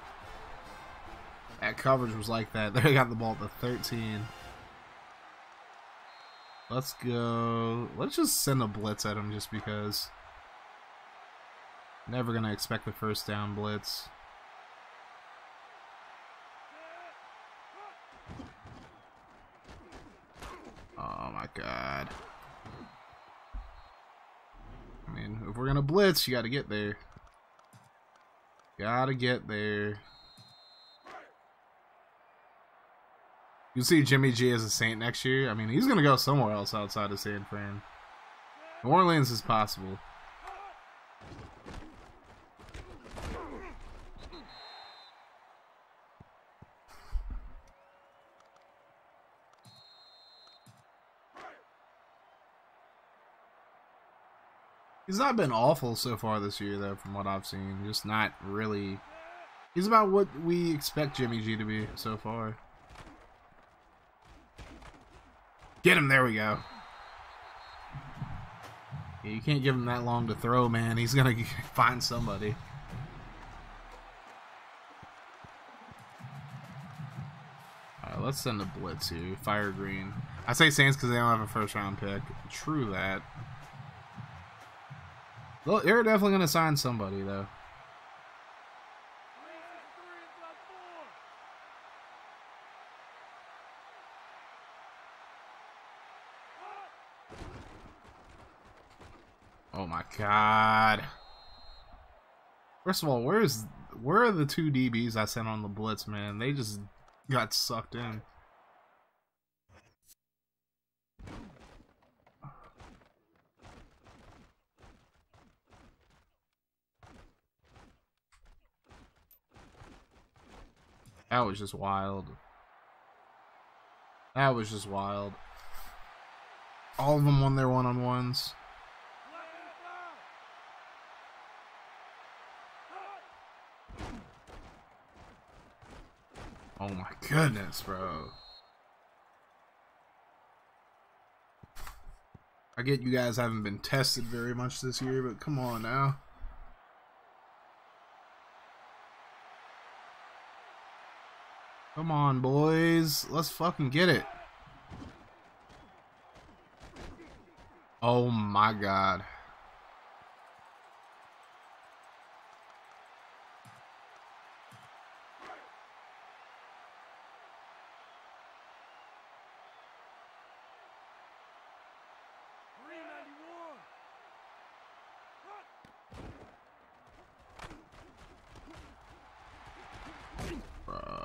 That coverage was like that. They got the ball at the 13. Let's go. Let's just send a blitz at him just because. Never going to expect the first down blitz. God. I mean, if we're gonna blitz, you gotta get there. Gotta get there. You'll see Jimmy G as a Saint next year. I mean, he's gonna go somewhere else outside of San Fran. New Orleans is possible. He's not been awful so far this year, though, from what I've seen. Just not really. He's about what we expect Jimmy G to be so far. Get him. There we go. Yeah, you can't give him that long to throw, man. He's going to find somebody. All right, let's send a blitz here. Fire green. I say Saints because they don't have a first-round pick. True that. Look, they're definitely going to sign somebody, though. Oh my God. First of all, where are the two DBs I sent on the blitz, man? They just got sucked in. That was just wild. That was just wild. All of them won their one-on-ones. Oh my goodness, bro. I get you guys haven't been tested very much this year, but come on now. Come on, boys. Let's fucking get it. Oh, my God.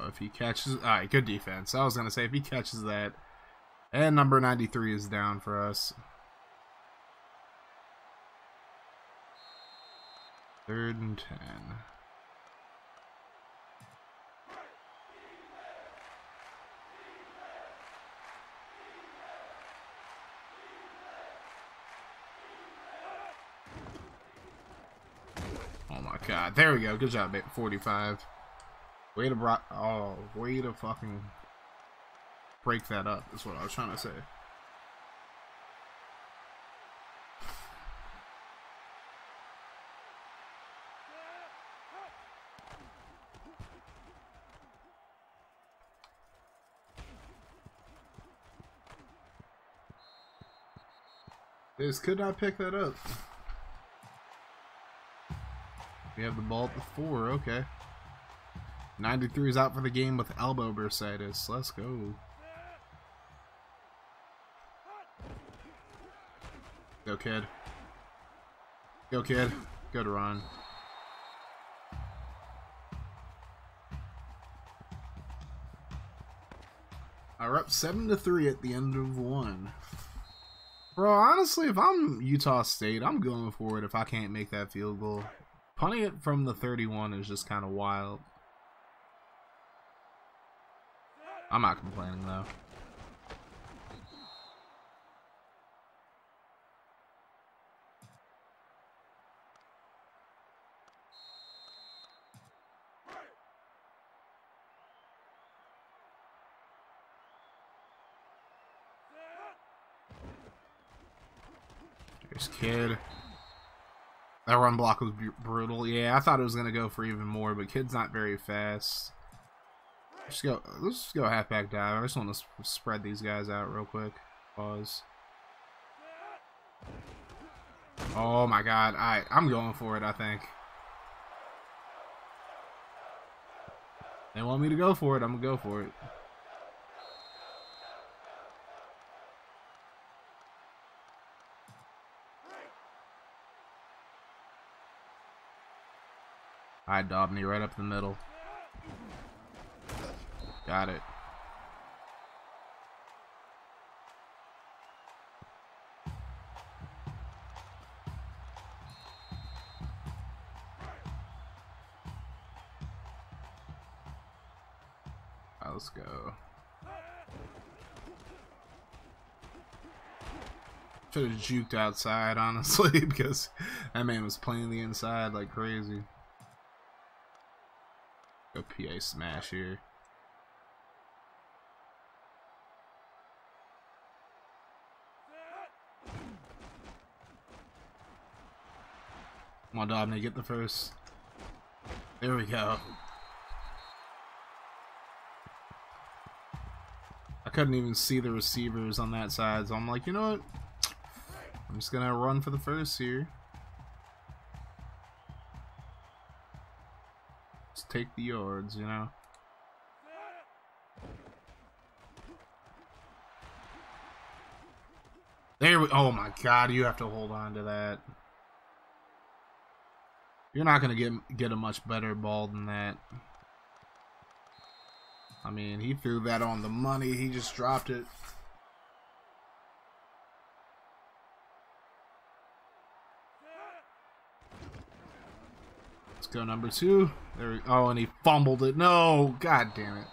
If he catches, all right, good defense. I was gonna say if he catches that, and number 93 is down for us. Third and 10. Oh my God! There we go. Good job, mate. 45. Way to way to fucking break that up is what I was trying to say. This could not pick that up. We have the ball at the 4, okay. 93 is out for the game with elbow bursitis. Let's go. Go, kid. Go, kid. Good run. We're up 7-3 at the end of 1. Bro, honestly, if I'm Utah State, I'm going for it if I can't make that field goal. Punting it from the 31 is just kind of wild. I'm not complaining, though. There's Kidd. That run block was brutal. Yeah, I thought it was going to go for even more, but Kidd's not very fast. Let's just go halfback dive. I just want to spread these guys out real quick. Pause. Oh my God! All right, I'm going for it. I think they want me to go for it. I'm gonna go for it. All right, Daubeny right up the middle. Got it. Right, let's go. Should have juked outside, honestly, because that man was playing the inside like crazy. Go PA smash here. Come on, Daubeny, get the first. There we go. I couldn't even see the receivers on that side, so I'm like, you know what? I'm just gonna run for the first here. just take the yards, you know. There we, oh my god, you have to hold on to that. You're not going to get a much better ball than that. I mean, he threw that on the money. He just dropped it. Let's go number two. There we, oh, and he fumbled it. No, god damn it.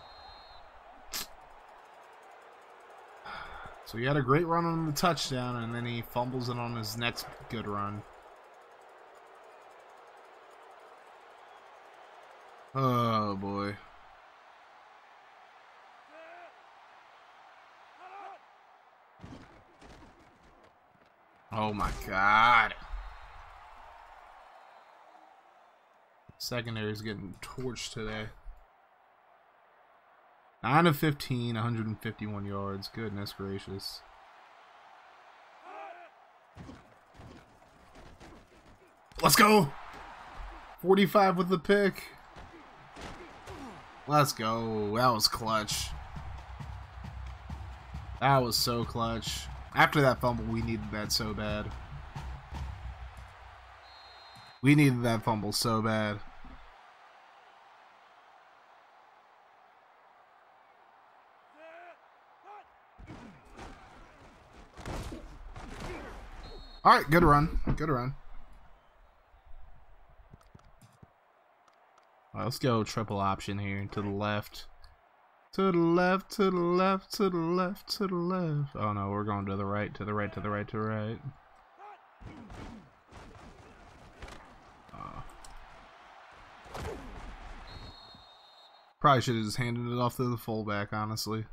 So he had a great run on the touchdown, and then he fumbles it on his next good run. Oh boy. Oh my god. Secondary is getting torched today. 9 of 15, 151 yards. Goodness gracious. Let's go. 45 with the pick. Let's go. That was clutch. That was so clutch. After that fumble, we needed that so bad. We needed that fumble so bad. Alright, good run. Good run. Let's go triple option here to the left. To the left, to the left, to the left, to the left. Oh no, we're going to the right, to the right, to the right, to the right. Probably should have just handed it off to the fullback, honestly.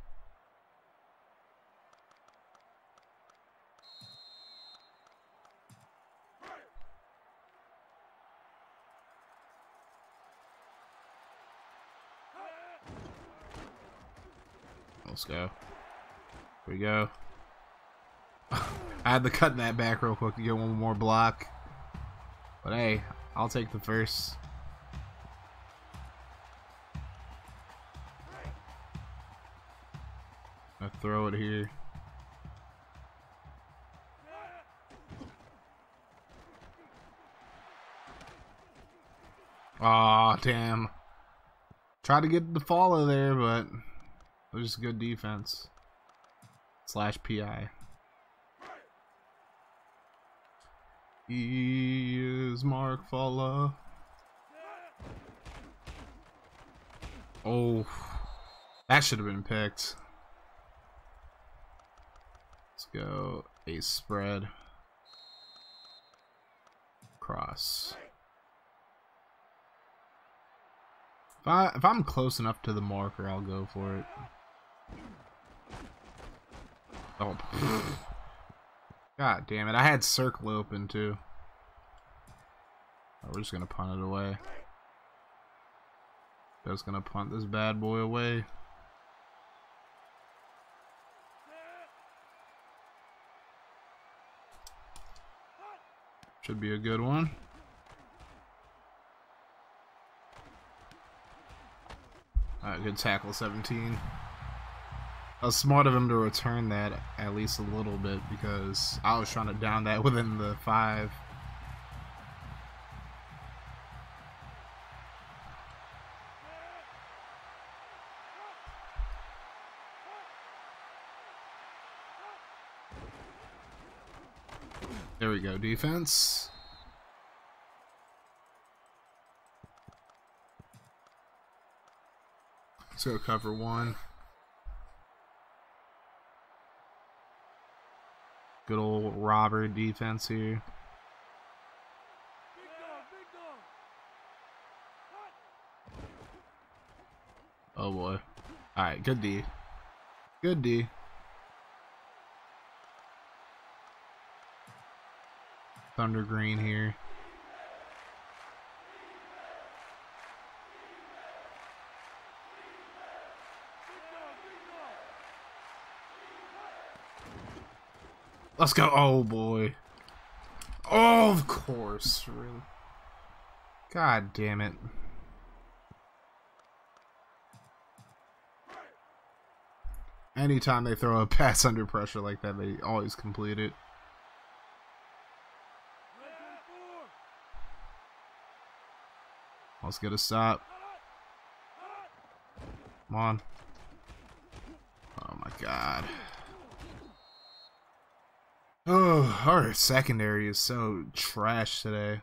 Let's go. Here we go. I had to cut that back real quick to get one more block. But hey, I'll take the first. I throw it here. Aw, damn. Tried to get the follow there, but it was good defense. Slash PI. He is Mark Fala. Oh, that should have been picked. Let's go ace spread. Cross. If I'm close enough to the marker, I'll go for it. Oh, god damn it! I had circle open too. Oh, we're just gonna punt it away. Just gonna punt this bad boy away. Should be a good one. All right, good tackle, 17. I was smart of him to return that at least a little bit because I was trying to down that within the 5. There we go, defense. Let's go cover one. Good old robber defense here. Oh boy. Alright, good D. Good D. Thunder Green here. Let's go. Oh boy. Oh, of course. Really. God damn it. Anytime they throw a pass under pressure like that, they always complete it. Let's get a stop. Come on. Oh my god. Oh, our secondary is so trash today.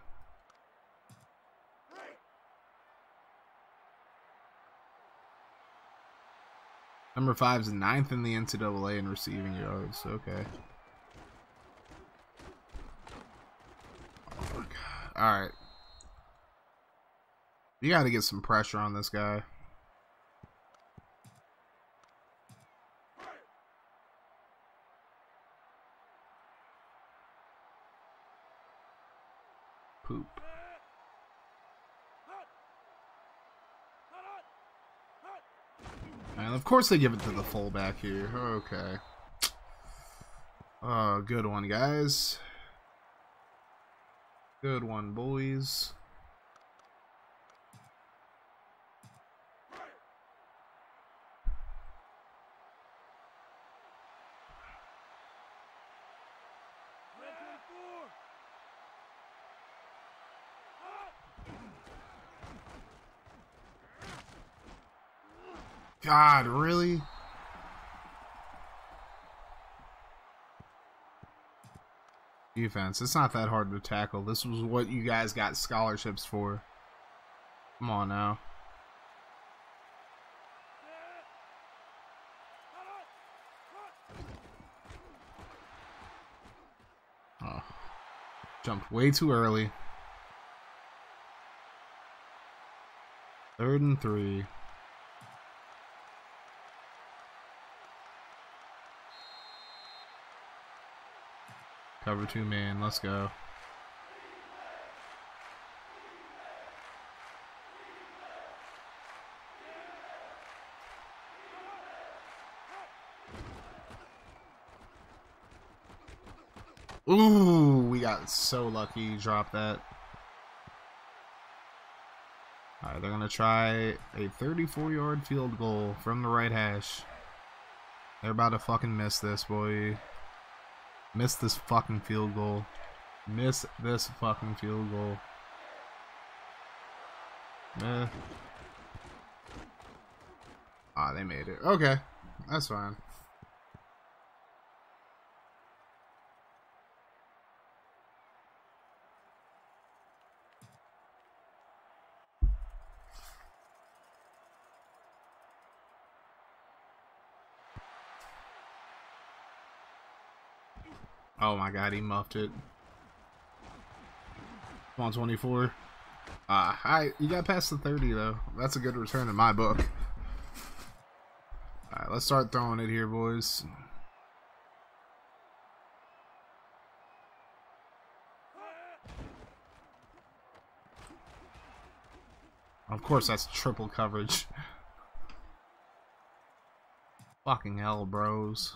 Number 5 is 9th in the NCAA in receiving yards. Okay. Oh, God. All right. You got to get some pressure on this guy. Poop. And of course they give it to the fullback here. Okay. Oh, good one, guys. Good one, boys. God, really? Defense, it's not that hard to tackle. This was what you guys got scholarships for. Come on now. Oh, jumped way too early. 3rd and 3. Cover 2 man, let's go. Ooh, we got so lucky. Drop that. Alright, they're gonna try a 34-yard field goal from the right hash. They're about to fucking miss this, boy. Miss this fucking field goal. Miss this fucking field goal. Meh. Ah, they made it. Okay. That's fine. Oh my god, he muffed it. Come on, 24. Alright, you got past the 30, though. That's a good return in my book. Alright, let's start throwing it here, boys. Of course, that's triple coverage. Fucking hell, bros.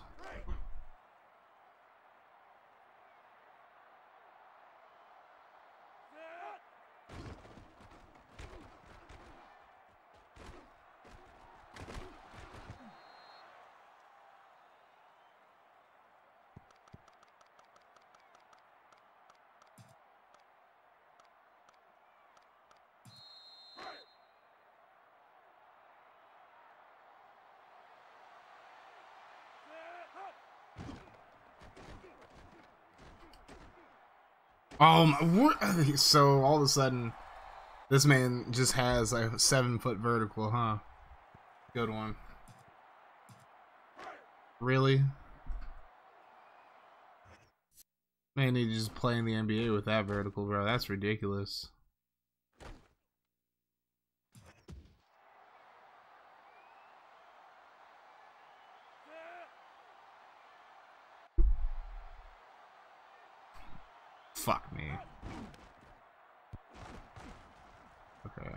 So all of a sudden, this man just has a 7-foot vertical, huh? Good one. Really? Man, he just play in the NBA with that vertical, bro. That's ridiculous. Fuck me. Okay.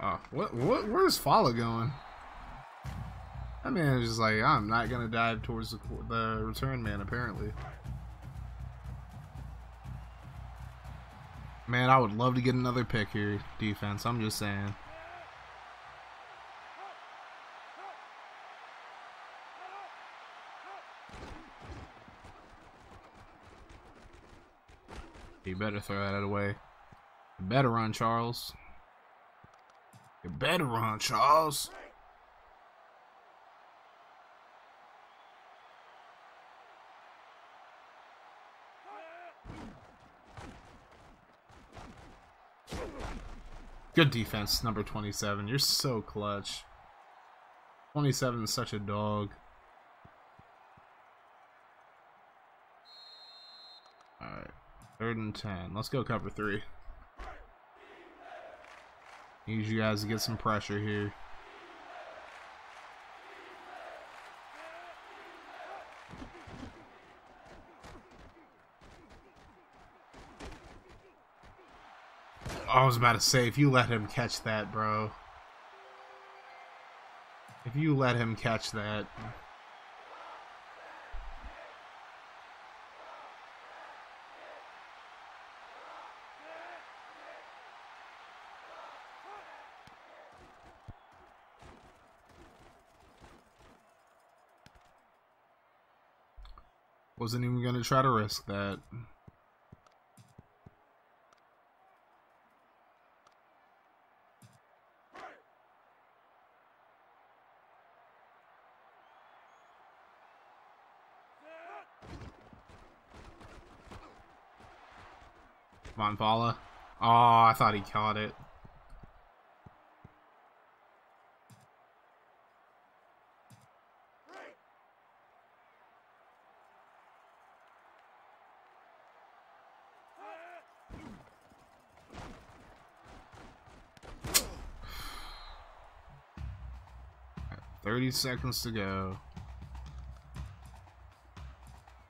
Oh, what? Where's Fala going? That man is just like, I'm not gonna dive towards the return man. Apparently. Man, I would love to get another pick here, defense. I'm just saying. You better throw that away. You better run, Charles. You better run, Charles. Good defense, number 27. You're so clutch. 27 is such a dog. Alright. 3rd and 10. Let's go cover 3. Need you guys to get some pressure here. I was about to say, if you let him catch that, bro. If you let him catch that. Wasn't even going to try to risk that. Mark Fala. Oh, I thought he caught it. Right, 30 seconds to go.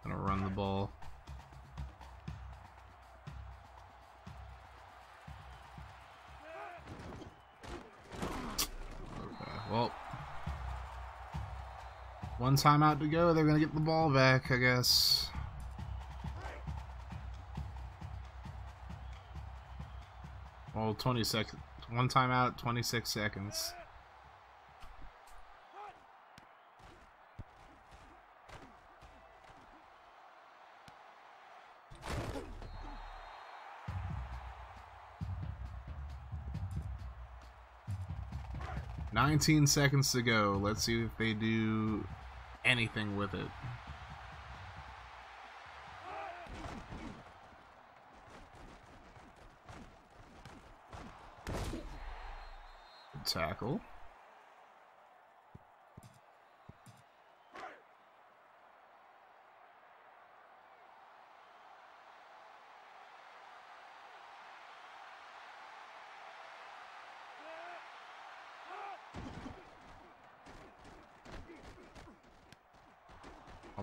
Gonna run the ball. One timeout to go, they're gonna get the ball back, I guess. Well, 20 seconds. One timeout, 26 seconds. Right. 19 seconds to go. Let's see if they do anything with it. Good tackle.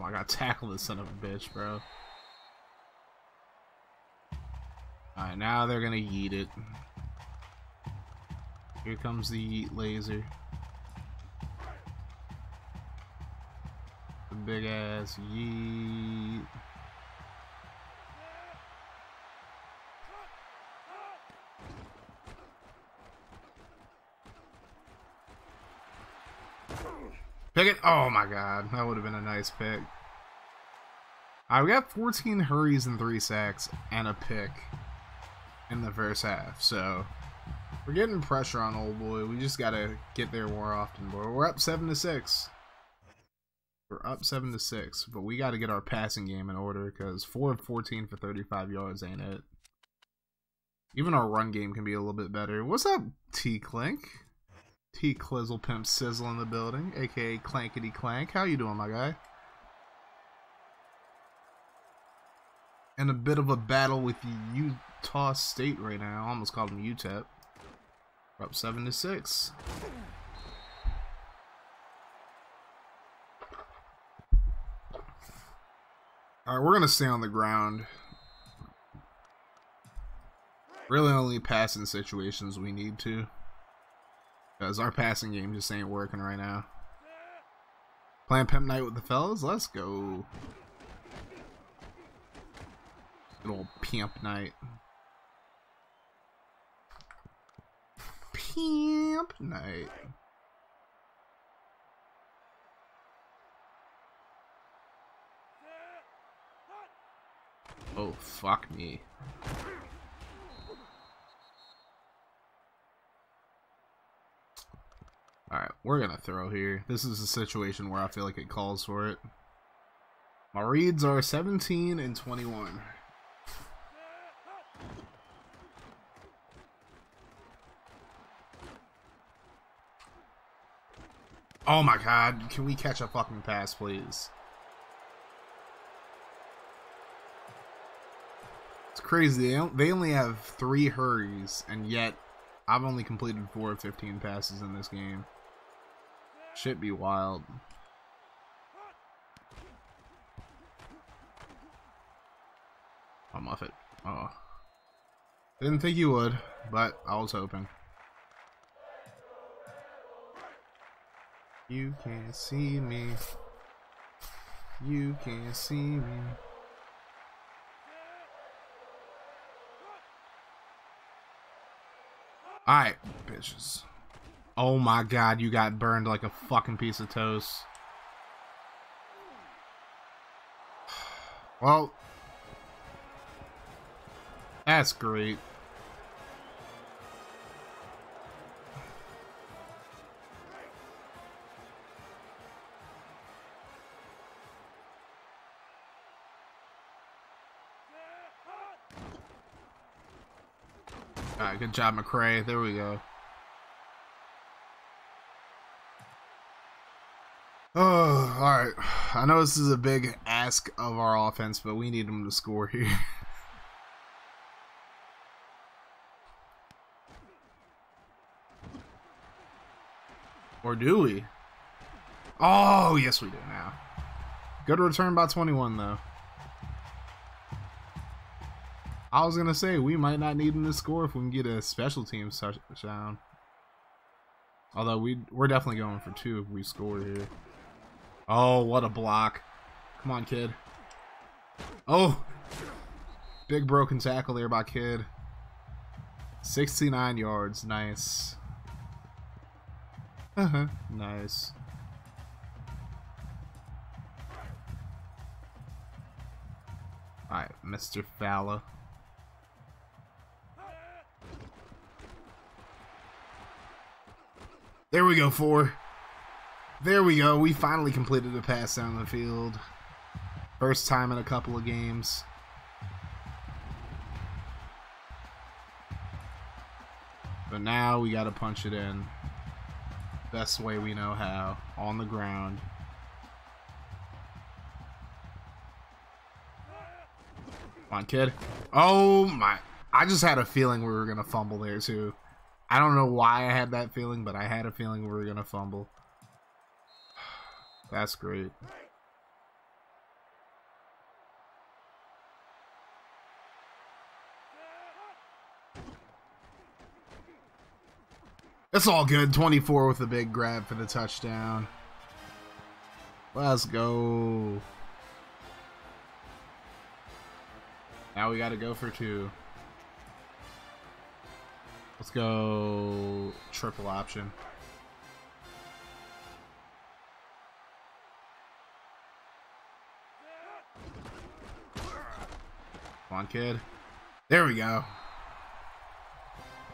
I gotta tackle this son of a bitch, bro. Alright, now they're gonna yeet it. Here comes the yeet laser. The big ass yeet. Pick it. Oh my god, that would have been a nice pick. I've got 14 hurries and 3 sacks and a pick in the first half, so we're getting pressure on old boy. We just gotta get there more often, boy. We're up 7-6. We're up 7-6, but we gotta get our passing game in order because 4 of 14 for 35 yards ain't it. Even our run game can be a little bit better. What's up, T Clink? T Clizzle Pimp Sizzle in the building, aka Clankety Clank. How you doing, my guy? In a bit of a battle with Utah State right now. I almost called him UTEP. We're up 7-6. Alright, we're gonna stay on the ground. Really only passing situations we need to. Because our passing game just ain't working right now. Playing Pimp Night with the fellas? Let's go. Good old Pimp Night. Pimp Night. Oh, fuck me. Alright, we're going to throw here. This is a situation where I feel like it calls for it. My reads are 17 and 21. Oh my god, can we catch a fucking pass, please? It's crazy, they only have 3 hurries, and yet I've only completed 4 of 15 passes in this game. Shit be wild. I'm off it. Oh. Didn't think you would, but I was hoping. You can't see me. You can't see me. Alright, bitches. Oh my god, you got burned like a fucking piece of toast. Well, that's great. Alright, good job, McCray. There we go. Oh, alright. I know this is a big ask of our offense, but we need them to score here. Or do we? Oh, yes we do now. Good return by 21, though. I was gonna say we might not need him to score if we can get a special teams touchdown. Although we're definitely going for 2 if we score here. Oh, what a block! Come on, Kid. Oh, big broken tackle there by Kid. 69 yards, nice. Nice. All right, Mr. Fala. There we go, 4. There we go. We finally completed a pass down the field. First time in a couple of games. But now we got to punch it in. Best way we know how. On the ground. Come on, Kid. Oh, my. I just had a feeling we were going to fumble there, too. I don't know why I had that feeling, but I had a feeling we were going to fumble. That's great. It's all good. 24 with a big grab for the touchdown. Let's go. Now we got to go for 2. Let's go triple option. Come on, Kid. There we go.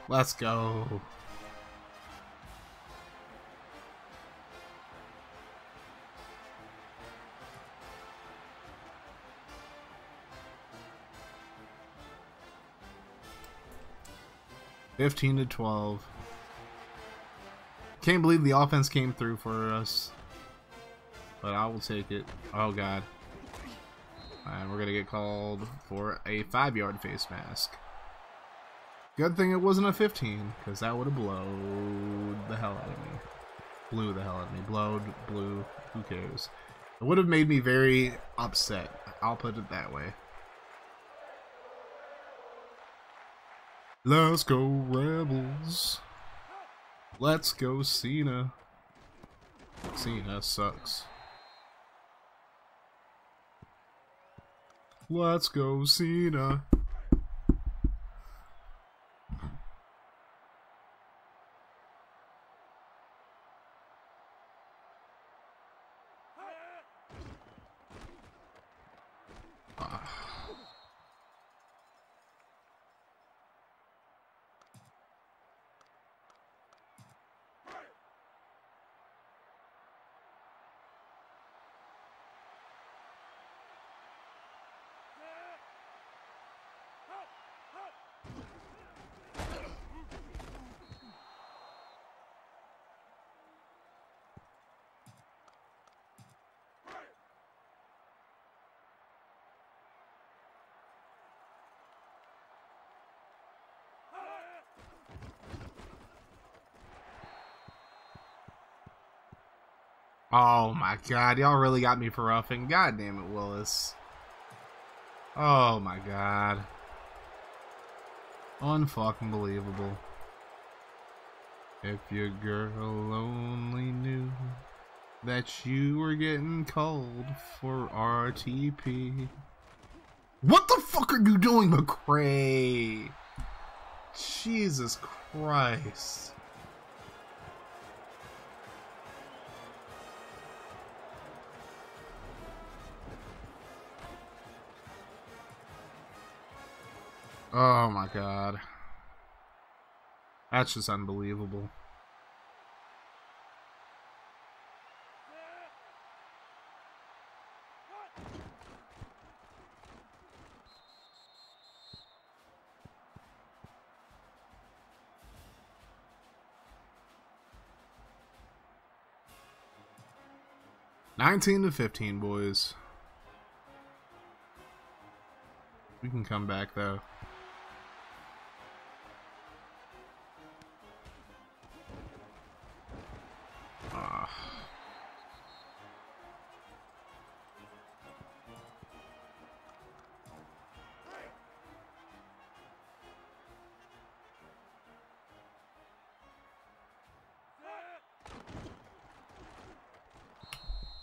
Let's go. (15 to 12). Can't believe the offense came through for us, but I will take it. Oh god! And we're gonna get called for a 5-yard face mask. Good thing it wasn't a 15, because that would have blown the hell out of me. Blew the hell out of me. Blowed, blew. Who cares? It would have made me very upset. I'll put it that way. Let's go, Rebels. Let's go, Cena. Cena sucks. Let's go, Cena. Oh my god, y'all really got me for roughing. God damn it, Willis. Oh my god. Unfucking believable. If your girl only knew that you were getting called for RTP. What the fuck are you doing, McCray? Jesus Christ. Oh my god. That's just unbelievable. Nineteen to 15, boys. We can come back though.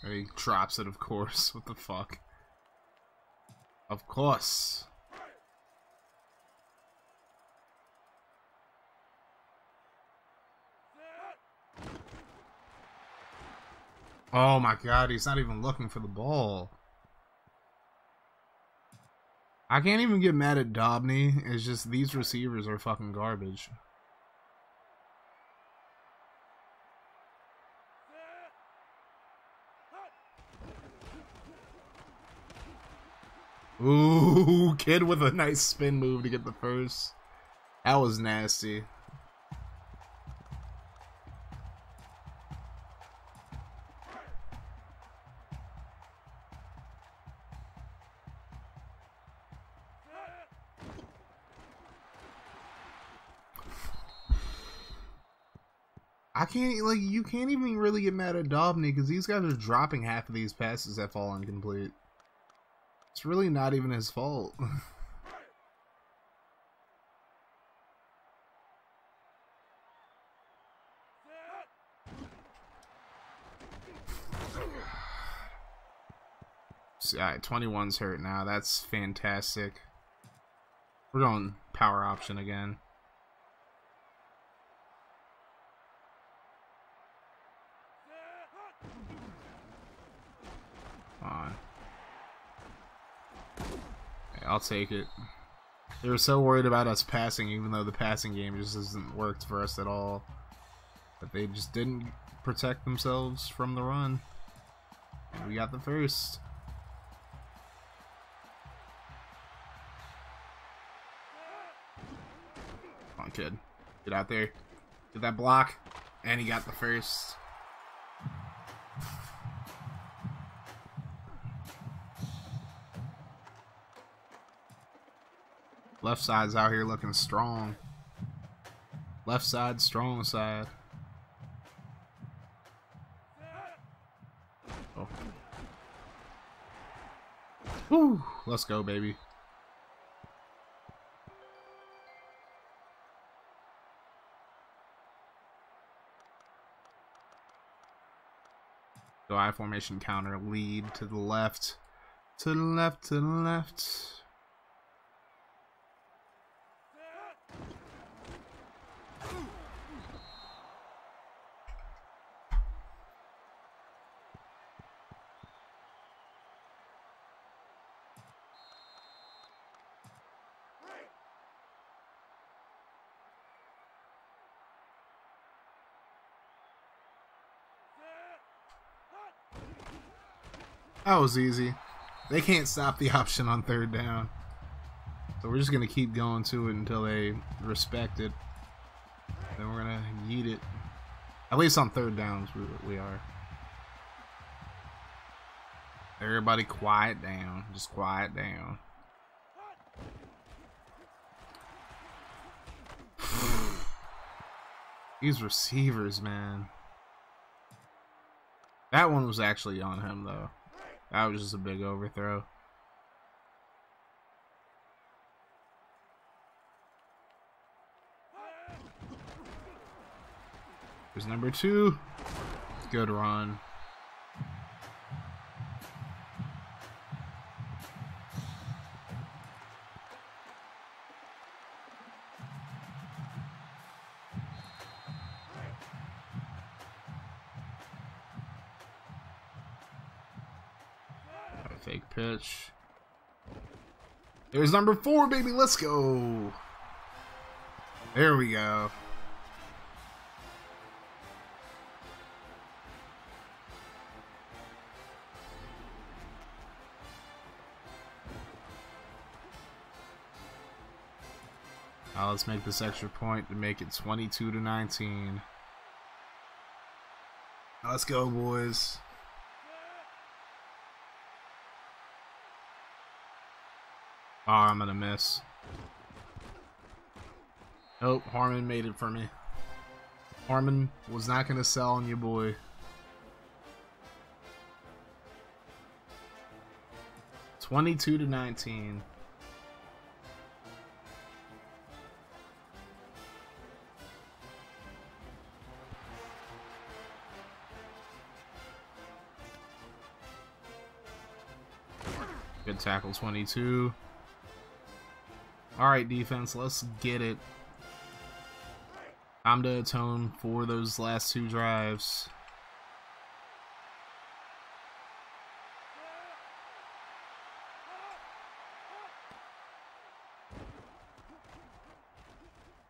He drops it, of course. What the fuck? Of course. Oh my god, he's not even looking for the ball. I can't even get mad at Daubeny. It's just these receivers are fucking garbage. Ooh, Kidd with a nice spin move to get the first. That was nasty. I can't, like, you can't even really get mad at Daubeny because these guys are dropping half of these passes that fall incomplete. It's really not even his fault. See, alright, 21's hurt now. That's fantastic. We're going power option again. Come on. I'll take it. They were so worried about us passing, even though the passing game just hasn't worked for us at all. But they just didn't protect themselves from the run. And we got the first. Come on, kid. Get out there. Get that block. And he got the first. Left side's out here looking strong. Left side, strong side. Oh. Woo! Let's go, baby. So I formation counter lead to the left. To the left, to the left. That was easy. They can't stop the option on third down. So we're just going to keep going to it until they respect it. Then we're going to yeet it. At least on third downs we are. Everybody quiet down. Just quiet down. These receivers, man. That one was actually on him, though. That was just a big overthrow. Here's number two. Good run. Fake pitch. There's number four, baby. Let's go. There we go. Now let's make this extra point to make it 22-19. Let's go, boys. Oh, I'm gonna miss. Nope, Harmon made it for me. Harmon was not gonna sell on you, boy. 22-19. Good tackle, 22. All right, defense, let's get it. Time to atone for those last two drives.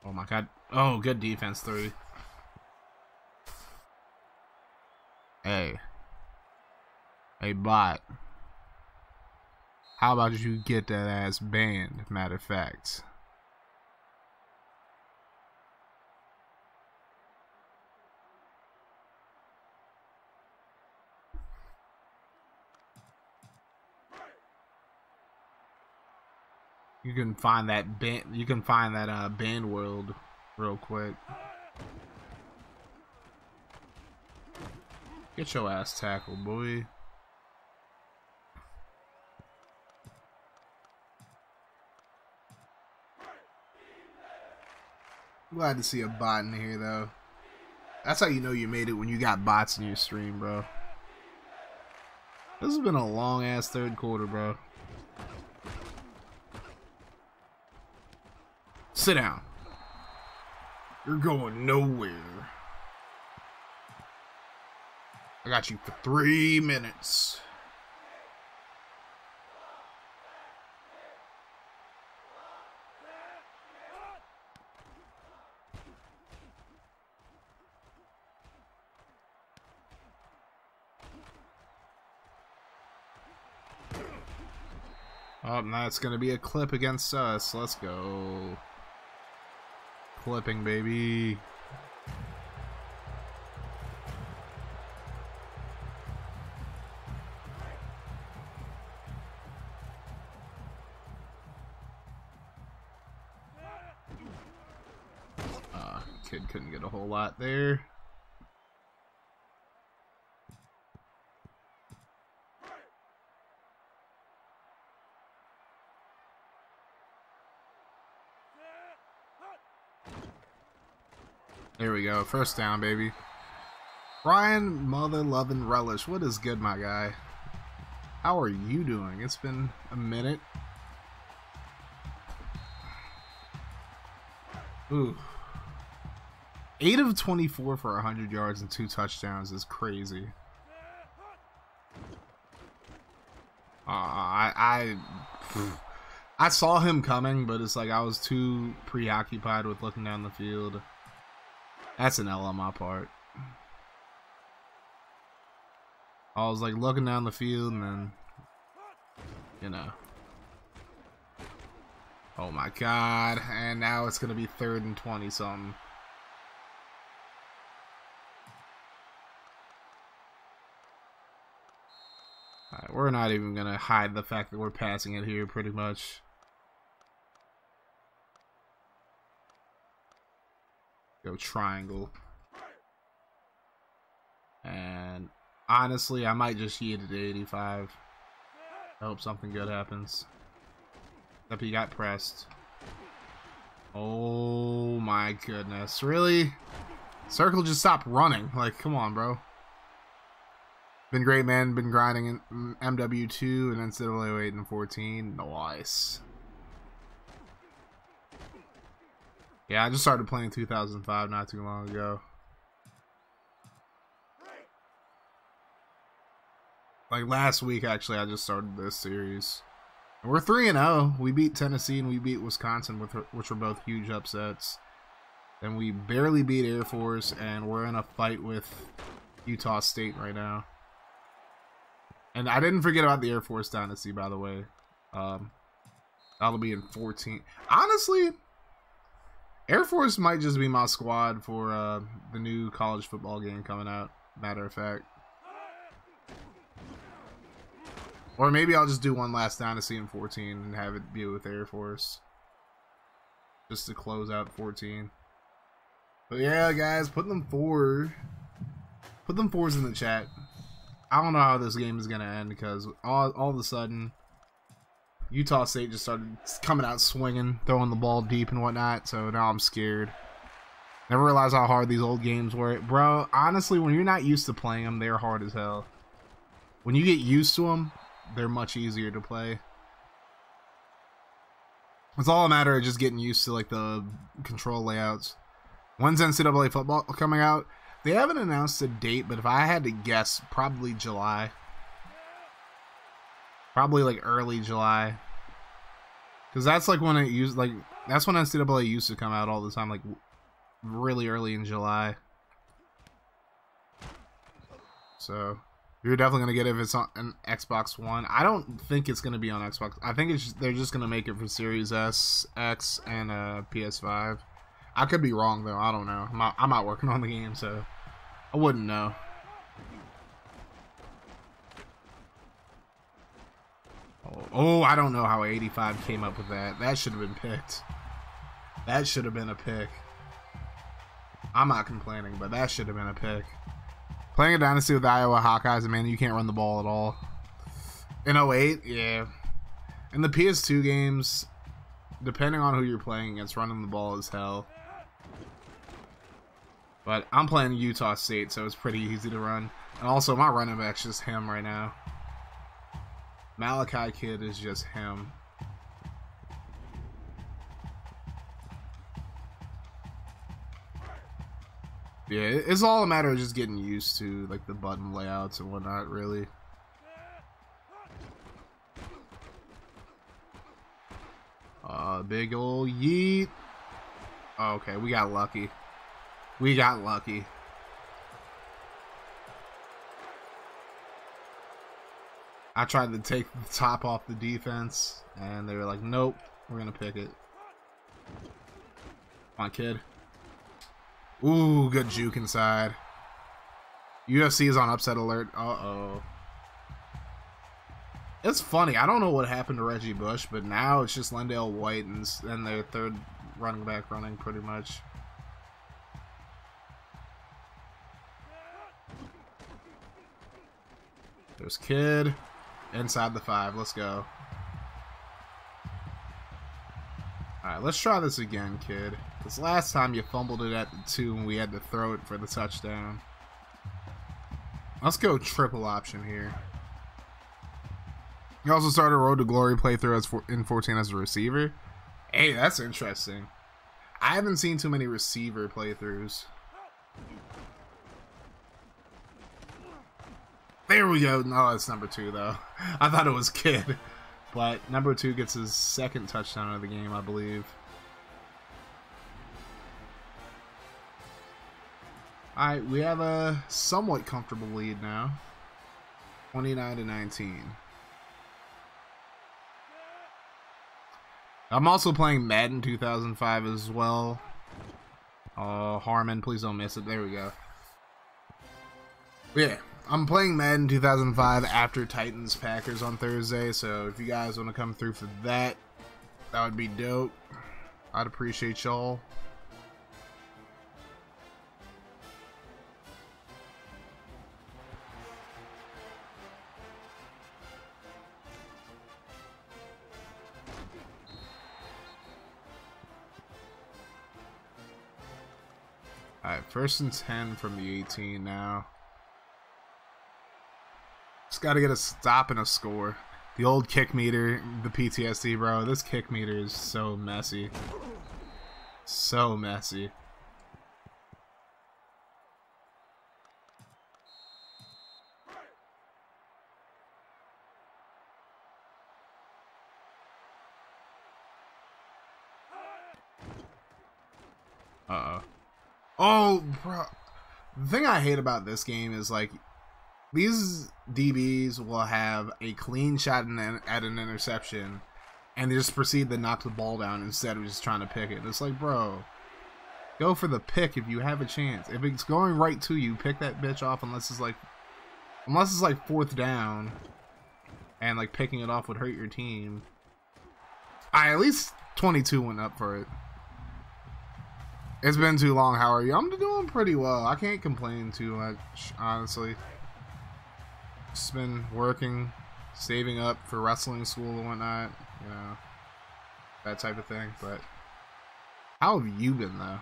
Oh my God. Oh, good defense, three. Hey. Hey, bot. How about you get that ass banned, matter of fact. You can find that banned world real quick. Get your ass tackled, boy. Glad to see a bot in here, though. That's how you know you made it, when you got bots in your stream, bro. This has been a long-ass third quarter, bro. Sit down. You're going nowhere. I got you for 3 minutes. Oh, that's gonna be a clip against us. Let's go. Clipping, baby. Kid couldn't get a whole lot there. There we go. First down, baby. Ryan Mother Lovin' Relish. What is good, my guy? How are you doing? It's been a minute. Ooh. 8 of 24 for 100 yards and 2 touchdowns is crazy. I saw him coming, but it's like I was too preoccupied with looking down the field. That's an L on my part. I was like looking down the field and then, you know. Oh my God. And now it's going to be 3rd and 20 something. All right, we're not even going to hide the fact that we're passing it here pretty much. Go triangle. And Honestly, I might just heat it to 85. I hope something good happens. Except he got pressed. Oh my goodness. Really? Circle just stopped running. Like, come on, bro. Been great, man. Been grinding in MW2 and NCAA 8 and 14. Nice. Yeah, I just started playing 2005 not too long ago. Like last week, actually, I just started this series. And we're 3-0. We beat Tennessee and we beat Wisconsin, which were both huge upsets. And we barely beat Air Force, and we're in a fight with Utah State right now. And I didn't forget about the Air Force dynasty, by the way. That'll be in 14. Honestly, Air Force might just be my squad for the new college football game coming out, matter of fact. Or maybe I'll just do one last dynasty in 14 and have it be with Air Force. Just to close out 14. But yeah, guys, put them forward. Put them fours in the chat. I don't know how this game is going to end because all of a sudden, Utah State just started coming out swinging, throwing the ball deep and whatnot. So now I'm scared. Never realized how hard these old games were. Bro, honestly, when you're not used to playing them, they're hard as hell. When you get used to them, they're much easier to play. It's all a matter of just getting used to like the control layouts. When's NCAA football coming out? They haven't announced a date, but if I had to guess, probably July. Probably like early July. Cause that's like when it used, like that's when NCAA used to come out all the time, like really early in July. So you're definitely gonna get it if it's on an Xbox One. I don't think it's gonna be on Xbox. I think it's just, they're just gonna make it for Series S, X, and PS5. I could be wrong though. I don't know. I'm not working on the game, so I wouldn't know. Oh, I don't know how 85 came up with that. That should have been picked. That should have been a pick. I'm not complaining, but that should have been a pick. Playing a dynasty with the Iowa Hawkeyes, man, you can't run the ball at all. In 08, yeah. In the PS2 games, depending on who you're playing against, running the ball is hell. But I'm playing Utah State, so it's pretty easy to run. And also, my running back's just him right now. Malachi Kidd is just him. Yeah, it's all a matter of just getting used to like the button layouts and whatnot, really. Big ol' yeet. Oh, okay, we got lucky. We got lucky. I tried to take the top off the defense, and they were like, nope, we're going to pick it. Come on, kid. Ooh, good juke inside. UFC is on upset alert. Uh-oh. It's funny. I don't know what happened to Reggie Bush, but now it's just Lindale White and their third running back running pretty much. There's Kidd. Inside the 5, let's go. Alright, let's try this again, kid. Because last time you fumbled it at the 2 and we had to throw it for the touchdown. Let's go triple option here. You also started a Road to Glory playthrough in 14 as a receiver. Hey, that's interesting. I haven't seen too many receiver playthroughs. There we go. No, it's number 2, though. I thought it was Kidd. But number 2 gets his second touchdown of the game, I believe. Alright, we have a somewhat comfortable lead now. 29-19. I'm also playing Madden 2005 as well. Oh, Harmon, please don't miss it. There we go. Yeah. I'm playing Madden 2005 after Titans Packers on Thursday, so if you guys want to come through for that, that would be dope. I'd appreciate y'all. Alright, first and 10 from the 18 now. Just gotta get a stop and a score. The old kick meter, the PTSD, bro. This kick meter is so messy. So messy. Uh-oh. Oh, bro. The thing I hate about this game is, like, these DBs will have a clean shot at an interception, and they just proceed to knock the ball down instead of just trying to pick it. It's like, bro, go for the pick if you have a chance. If it's going right to you, pick that bitch off unless it's like fourth down, and like picking it off would hurt your team. I at least 22 went up for it. It's been too long. How are you? I'm doing pretty well. I can't complain too much, honestly. Just been working, saving up for wrestling school and whatnot, you know, that type of thing. But how have you been though?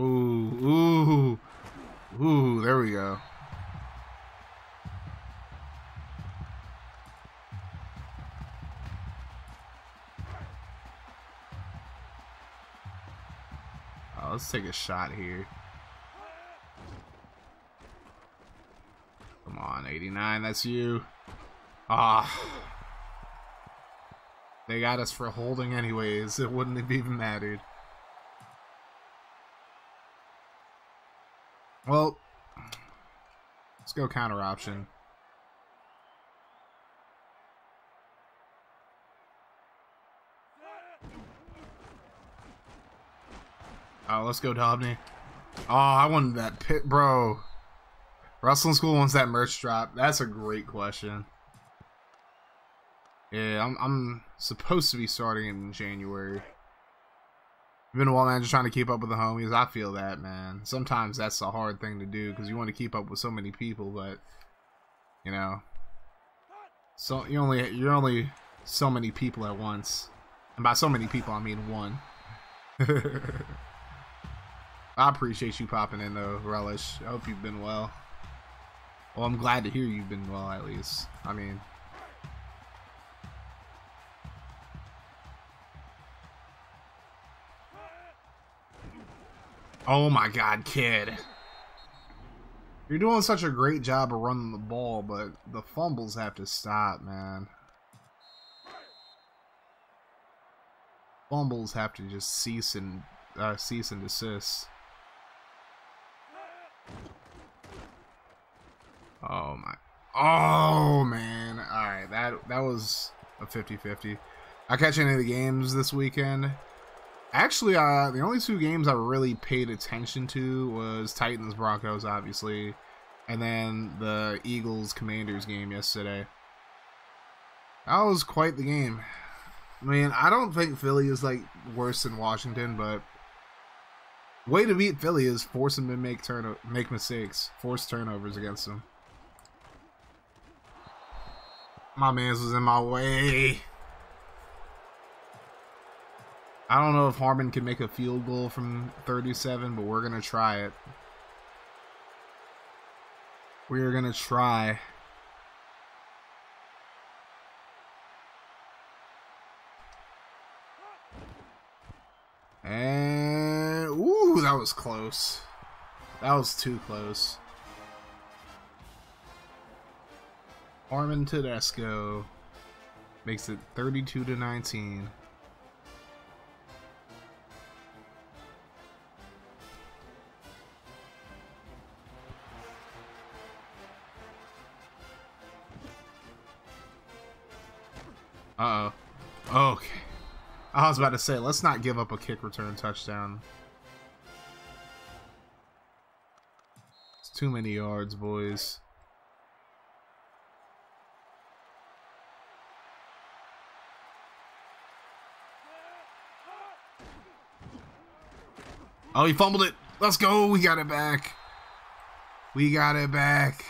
Ooh, ooh, ooh! There we go. Let's take a shot here. Come on, 89, that's you. Ah, they got us for holding anyways. It wouldn't have even mattered. Well, let's go counter option. Oh, let's go, Daubeny. Oh, I wanted that pit, bro. Wrestling school wants that merch drop. That's a great question. Yeah, I'm supposed to be starting in January. I've been a while, man, just trying to keep up with the homies. I feel that, man. Sometimes that's a hard thing to do because you want to keep up with so many people, but you know, so you're only so many people at once, and by so many people I mean one. I appreciate you popping in though, Relish. I hope you've been well. Well, I'm glad to hear you've been well at least. I mean, oh my God, kid. You're doing such a great job of running the ball, but the fumbles have to stop, man. Fumbles have to just cease and desist. Oh my. Oh man. Alright, that was a 50-50. I catch any of the games this weekend. Actually, the only two games I really paid attention to was Titans Broncos, obviously, and then the Eagles Commanders game yesterday. That was quite the game. I mean, I don't think Philly is like worse than Washington, but way to beat Philly is force them to make mistakes, force turnovers against them. My man's was in my way. I don't know if Harmon can make a field goal from 37, but we're gonna try it. We're gonna try. And ooh, that was close. That was too close. Armin Tedesco makes it 32-19. Uh oh. Okay. I was about to say, let's not give up a kick return touchdown. It's too many yards, boys. Oh, he fumbled it. Let's go. We got it back. We got it back.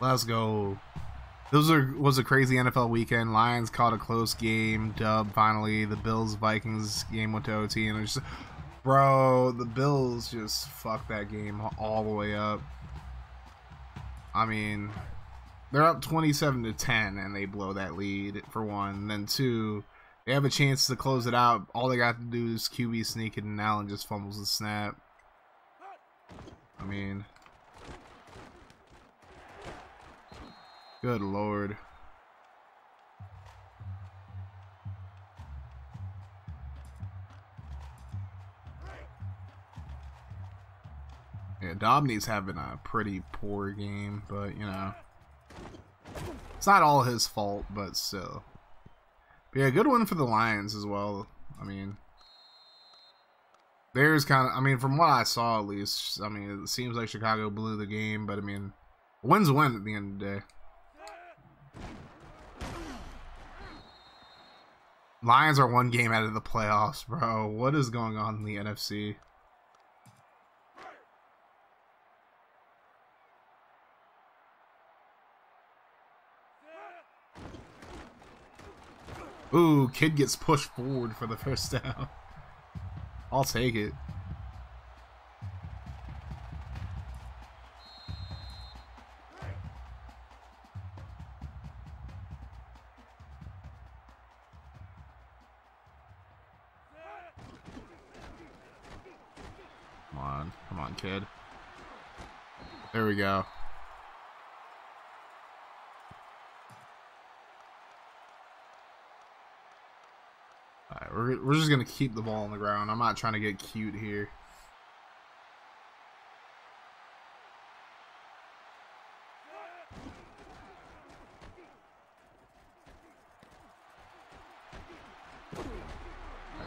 Let's go. Was a crazy NFL weekend. Lions caught a close game dub finally. The Bills-Vikings game went to OT, and just, bro, the Bills just fucked that game all the way up. I mean, they're up 27-10, and they blow that lead for one. And then two, they have a chance to close it out. All they got to do is QB sneak it, and Allen just fumbles the snap. I mean, good lord. Yeah, Daubney's having a pretty poor game, but, you know, it's not all his fault, but still. But yeah, good one for the Lions as well. I mean, there's kind of, I mean, from what I saw at least, I mean, it seems like Chicago blew the game, but I mean, a win's a win at the end of the day. Lions are one game out of the playoffs, bro. What is going on in the NFC? Ooh, Kidd gets pushed forward for the first down. I'll take it. Come on. Come on, Kid. There we go. Alright, we're just going to keep the ball on the ground. I'm not trying to get cute here.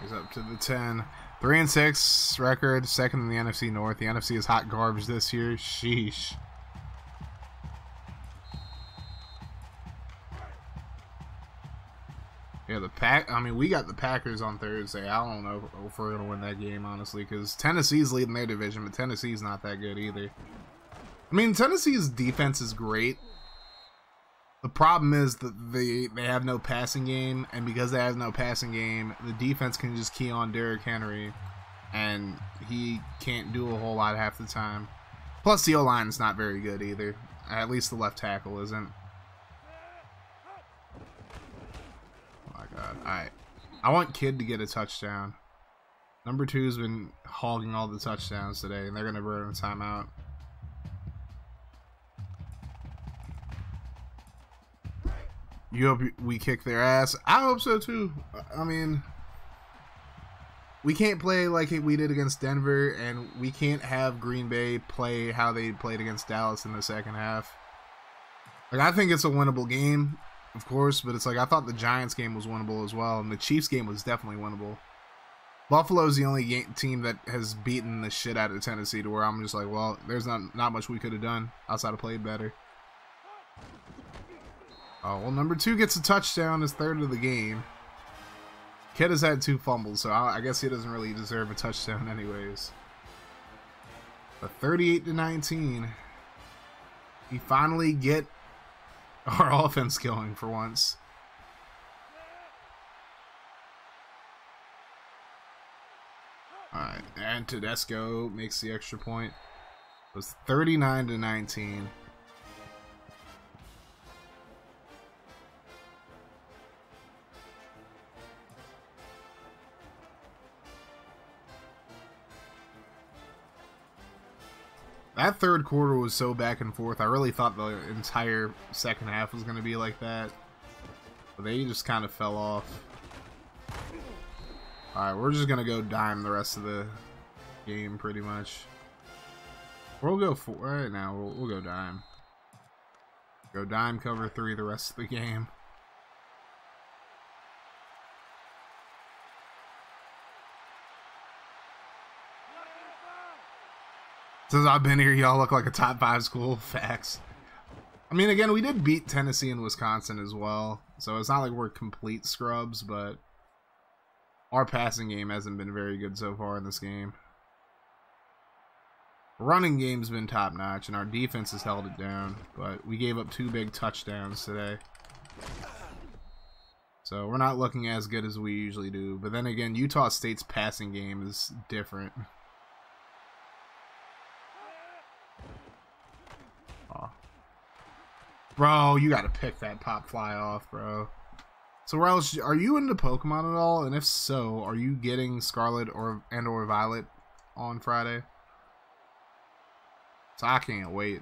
He's up to the 10. 3-6 record, second in the NFC North. The NFC is hot garbage this year. Sheesh. Yeah, the I mean, we got the Packers on Thursday. I don't know if we're going to win that game, honestly, because Tennessee's leading their division, but Tennessee's not that good either. I mean, Tennessee's defense is great. The problem is that they have no passing game, and because they have no passing game, the defense can just key on Derrick Henry, and he can't do a whole lot half the time. Plus, the O-line is not very good either. At least the left tackle isn't. Alright, I want Kidd to get a touchdown. Number 2's been hogging all the touchdowns today, and they're going to burn a timeout. You hope we kick their ass? I hope so too. I mean, we can't play like we did against Denver, and we can't have Green Bay play how they played against Dallas in the second half. Like, I think it's a winnable game, of course, but it's like, I thought the Giants game was winnable as well, and the Chiefs game was definitely winnable. Buffalo's the only team that has beaten the shit out of Tennessee to where I'm just like, well, there's not much we could have done outside of play better. Oh, well, number 2 gets a touchdown, his third of the game. Kid has had 2 fumbles, so I guess he doesn't really deserve a touchdown anyways. But 38-19, we finally get our offense going for once. Alright, and Tedesco makes the extra point. It was 39-19. That third quarter was so back and forth. I really thought the entire second half was going to be like that, but they just kind of fell off. Alright, we're just going to go dime the rest of the game pretty much. We'll go for right now. We'll go dime. Go dime cover 3 the rest of the game. Since I've been here, y'all look like a top 5 school. Facts. I mean, again, we did beat Tennessee and Wisconsin as well, so it's not like we're complete scrubs, but our passing game hasn't been very good so far in this game. running game's been top-notch, and our defense has held it down, but we gave up 2 big touchdowns today. So we're not looking as good as we usually do. But then again, Utah State's passing game is different. Oh. Bro, you gotta pick that pop fly off, bro. So Relish, are you into Pokemon at all? And if so, are you getting Scarlet or Violet on Friday? So I can't wait.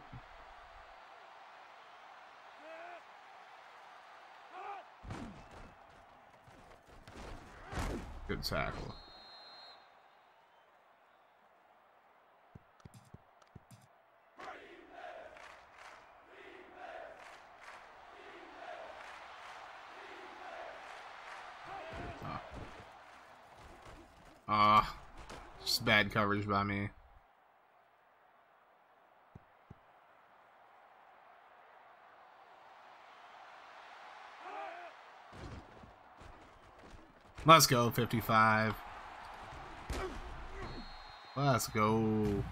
Good tackle. Just bad coverage by me. Let's go, 55. Let's go.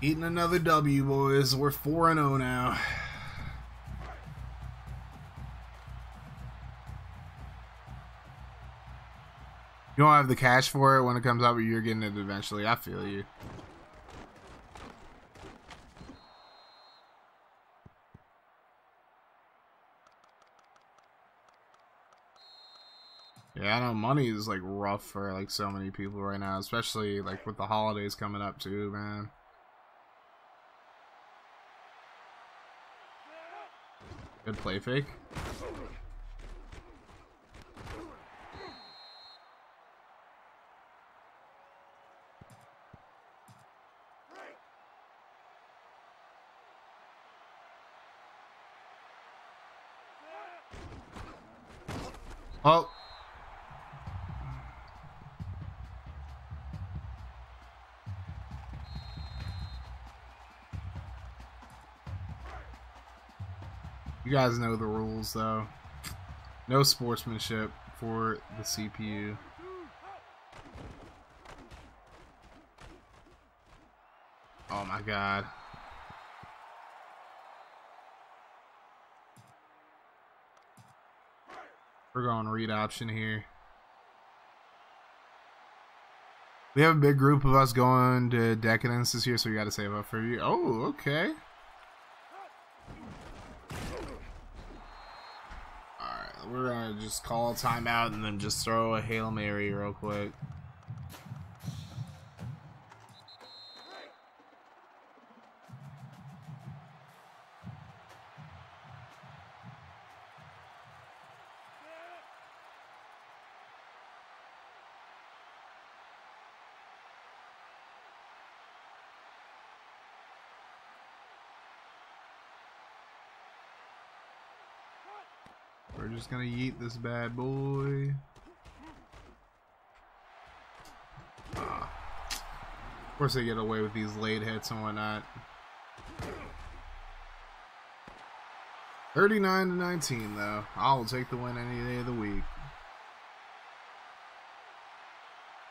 Eating another W, boys. We're 4-0 now. You don't have the cash for it when it comes out, but you're getting it eventually. I feel you. Yeah, I know money is like rough for like so many people right now, especially like with the holidays coming up too, man. Good play fake. Oh. You guys know the rules, though. No sportsmanship for the CPU. Oh my god. We're going read option here. We have a big group of us going to Decadence this year, so we gotta save up for you. Oh, okay. We're gonna just call a timeout and then just throw a Hail Mary real quick. We're just gonna yeet this bad boy. Of course they get away with these late hits and whatnot. 39-19 though. I'll take the win any day of the week.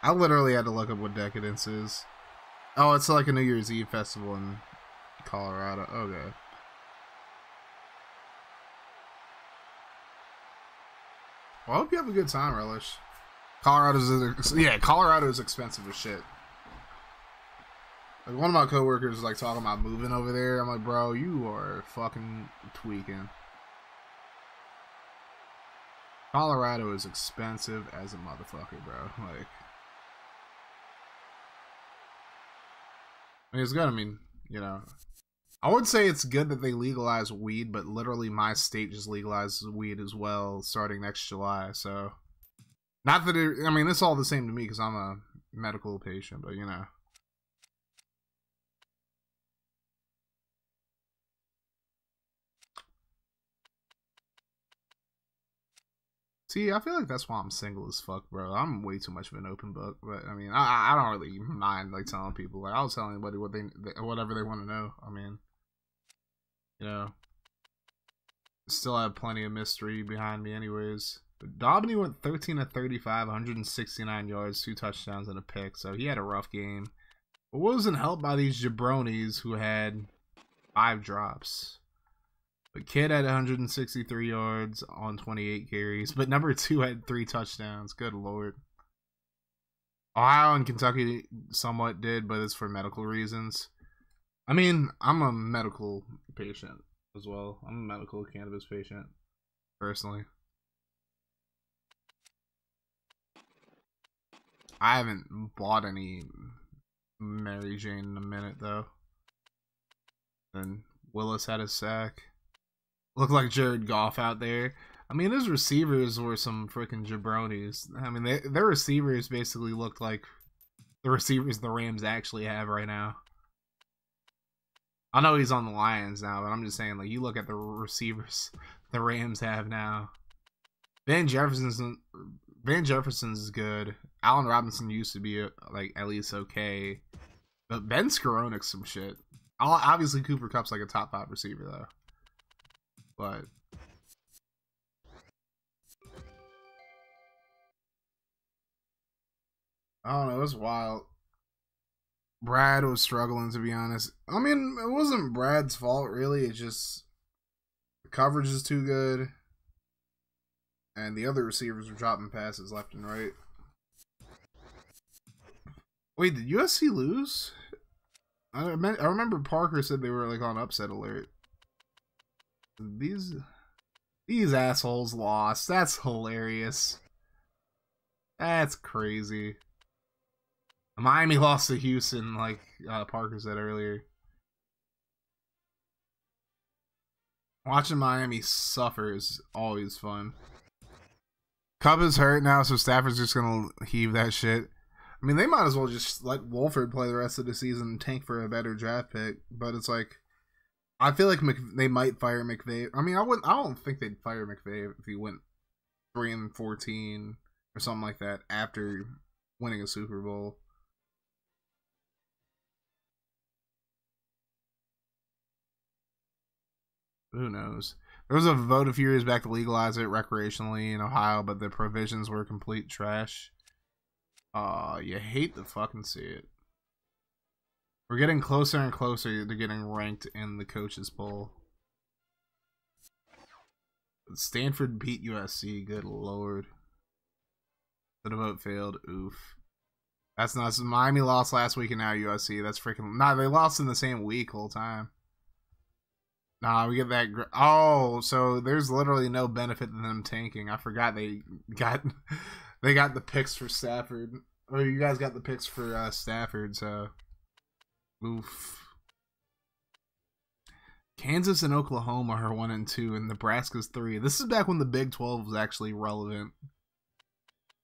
I literally had to look up what Decadence is. Oh, it's like a New Year's Eve festival in Colorado. Okay. Well, I hope you have a good time, Relish. Colorado's expensive as shit. Like, one of my coworkers was like talking about moving over there. I'm like, bro, you are fucking tweaking. Colorado is expensive as a motherfucker, bro. Like, I mean, it's good. I mean, you know, I would say it's good that they legalize weed, but literally my state just legalizes weed as well starting next July, so... Not that it... I mean, it's all the same to me because I'm a medical patient, but, you know. See, I feel like that's why I'm single as fuck, bro. I'm way too much of an open book, but, I mean, I don't really mind, like, telling people. Like, I'll tell anybody what whatever they want to know. I mean... You know, still have plenty of mystery behind me anyways. Daubeny went 13 of 35, 169 yards, 2 touchdowns, and a pick. So he had a rough game. But wasn't helped by these jabronis who had 5 drops. But Kidd had 163 yards on 28 carries. But number 2 had 3 touchdowns. Good lord. Ohio and Kentucky somewhat did, but it's for medical reasons. I mean, I'm a medical patient as well. I'm a medical cannabis patient, personally. I haven't bought any Mary Jane in a minute, though. And Willis had a sack. Looked like Jared Goff out there. I mean, his receivers were some freaking jabronis. I mean, their receivers basically looked like the receivers the Rams actually have right now. I know he's on the Lions now, but I'm just saying, like, you look at the receivers the Rams have now. Van Jefferson's is good. Allen Robinson used to be, like, at least okay. But Ben Skoronik's some shit. Obviously, Cooper Kupp's, like, a top 5 receiver, though. But I don't know. It's wild. Brad was struggling, to be honest. I mean, it wasn't Brad's fault, really. It's just the coverage is too good. And the other receivers were dropping passes left and right. Wait, did USC lose? I remember Parker said they were, like, on upset alert. These assholes lost. That's hilarious. That's crazy. Miami lost to Houston, like Parker said earlier. Watching Miami suffer is always fun. Cup is hurt now, so Stafford's just going to heave that shit. I mean, they might as well just let Wolford play the rest of the season and tank for a better draft pick. But it's like, I feel like they might fire McVay. I mean, I don't think they'd fire McVay if he went 3-14 or something like that after winning a Super Bowl. Who knows? There was a vote a few years back to legalize it recreationally in Ohio, but the provisions were complete trash. You hate to fucking see it. We're getting closer and closer to getting ranked in the coaches poll. Stanford beat USC, good lord. The vote failed, oof. That's not, Miami lost last week and now USC, that's freaking, nah, they lost in the same week whole time. Nah, we get that. Oh, so there's literally no benefit in them tanking. I forgot they got the picks for Stafford. Or you guys got the picks for Stafford. So, oof. Kansas and Oklahoma are 1 and 2, and Nebraska's 3. This is back when the Big 12 was actually relevant.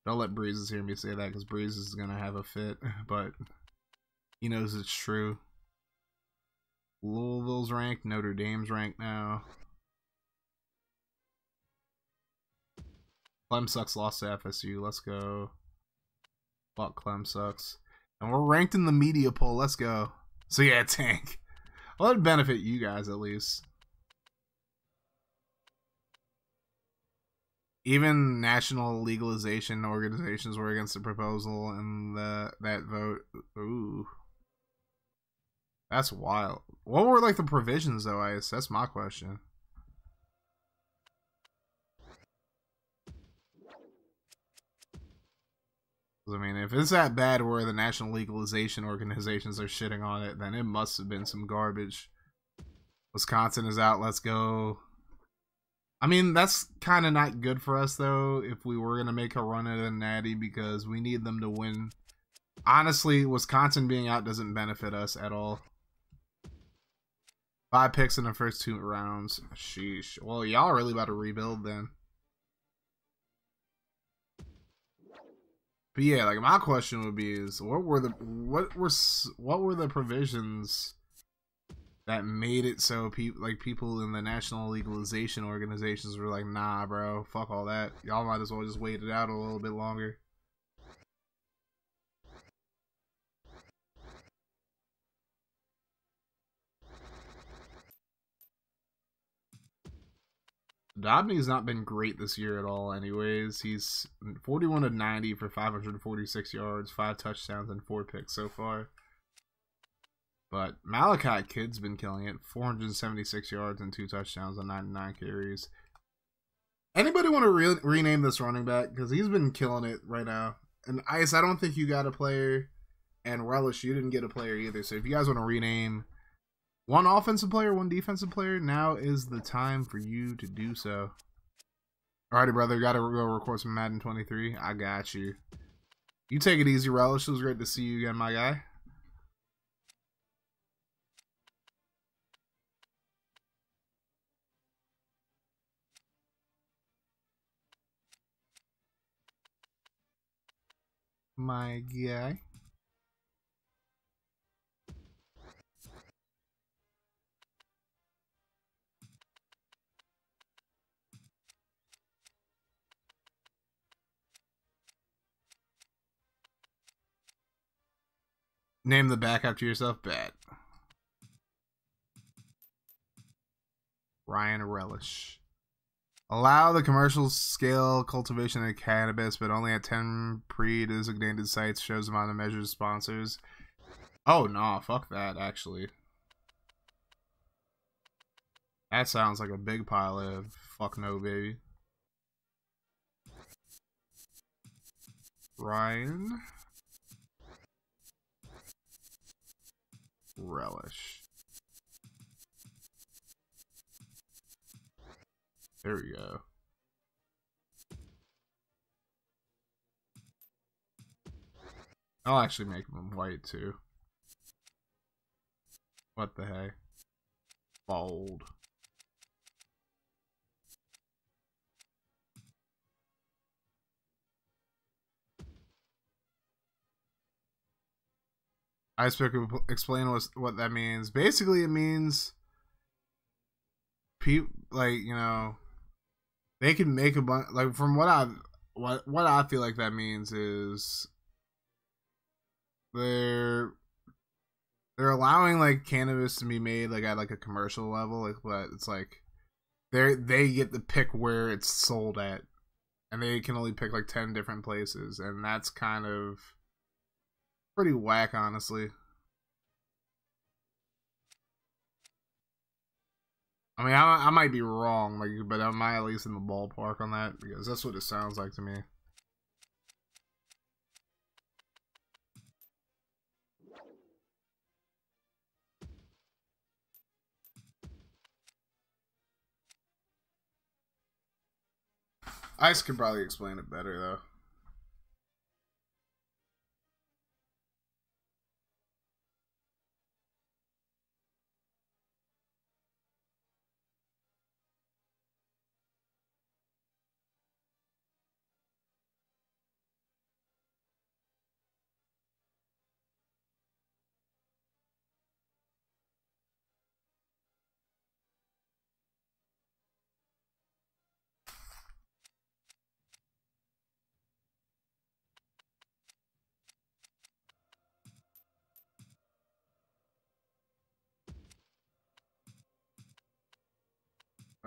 Don't let Breezes hear me say that because Breezes is gonna have a fit, but he knows it's true. Louisville's ranked, Notre Dame's ranked now. Clem sucks, lost to FSU. Let's go. Fuck, Clem sucks. And we're ranked in the media poll. Let's go. So yeah, tank. Well, it'd benefit you guys at least. Even national legalization organizations were against the proposal in that vote. Ooh. That's wild. What were, like, the provisions, though, Ice? That's my question. I mean, if it's that bad where the national legalization organizations are shitting on it, then it must have been some garbage. Wisconsin is out. Let's go. I mean, that's kind of not good for us, though, if we were going to make a run at a natty, because we need them to win. Honestly, Wisconsin being out doesn't benefit us at all. 5 picks in the first 2 rounds. Sheesh. Well, y'all are really about to rebuild then. But yeah, like, my question would be is, what were the provisions that made it so people in the national legalization organizations were like, nah, bro, fuck all that. Y'all might as well just wait it out a little bit longer. Dobney's not been great this year at all anyways. He's 41-90 for 546 yards, 5 touchdowns, and 4 picks so far. But Malachi Kidd's been killing it. 476 yards and 2 touchdowns on 99 carries. Anybody want to rename this running back? Because he's been killing it right now. And Ice, I don't think you got a player. And Relish, you didn't get a player either. So if you guys want to rename one offensive player, one defensive player, now is the time for you to do so. Alrighty, brother. Got to go record some Madden 23. I got you. You take it easy, Relish. It was great to see you again, my guy. My guy. Name the back after yourself, Bat. Ryan Relish. Allow the commercial scale cultivation of cannabis, but only at 10 pre-designated sites. Shows amount of measured sponsors. Oh, no, fuck that, actually. That sounds like a big pile of fuck no, baby. Ryan Relish. There we go. I'll actually make them white too. What the heck? Bold. I just could explain what that means. Basically, it means people, like, you know, they can make a bunch, like, from what I feel like that means is they're allowing, like, cannabis to be made, like, at, like, a commercial level, like, but it's like they get to pick where it's sold at, and they can only pick like 10 different places, and that's kind of pretty whack, honestly. I mean, I might be wrong, like, but am I at least in the ballpark on that? Because that's what it sounds like to me. Ice could probably explain it better, though.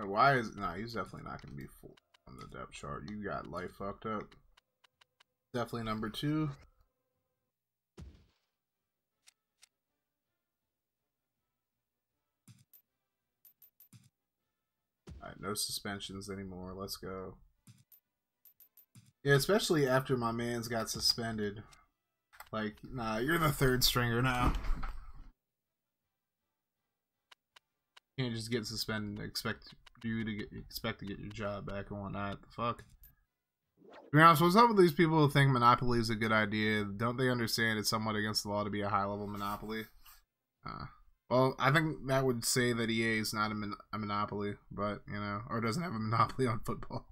Why is... Nah, he's definitely not going to be full on the depth chart. You got life fucked up. Definitely number 2. Alright, no suspensions anymore. Let's go. Yeah, especially after my man's got suspended. Like, nah, you're the third stringer now. You can't just get suspended and expect to get your job back and whatnot. The fuck? To be honest, what's up with these people who think Monopoly is a good idea? Don't they understand it's somewhat against the law to be a high-level Monopoly? Well, I think that would say that EA is not a Monopoly, but, you know, or doesn't have a monopoly on football.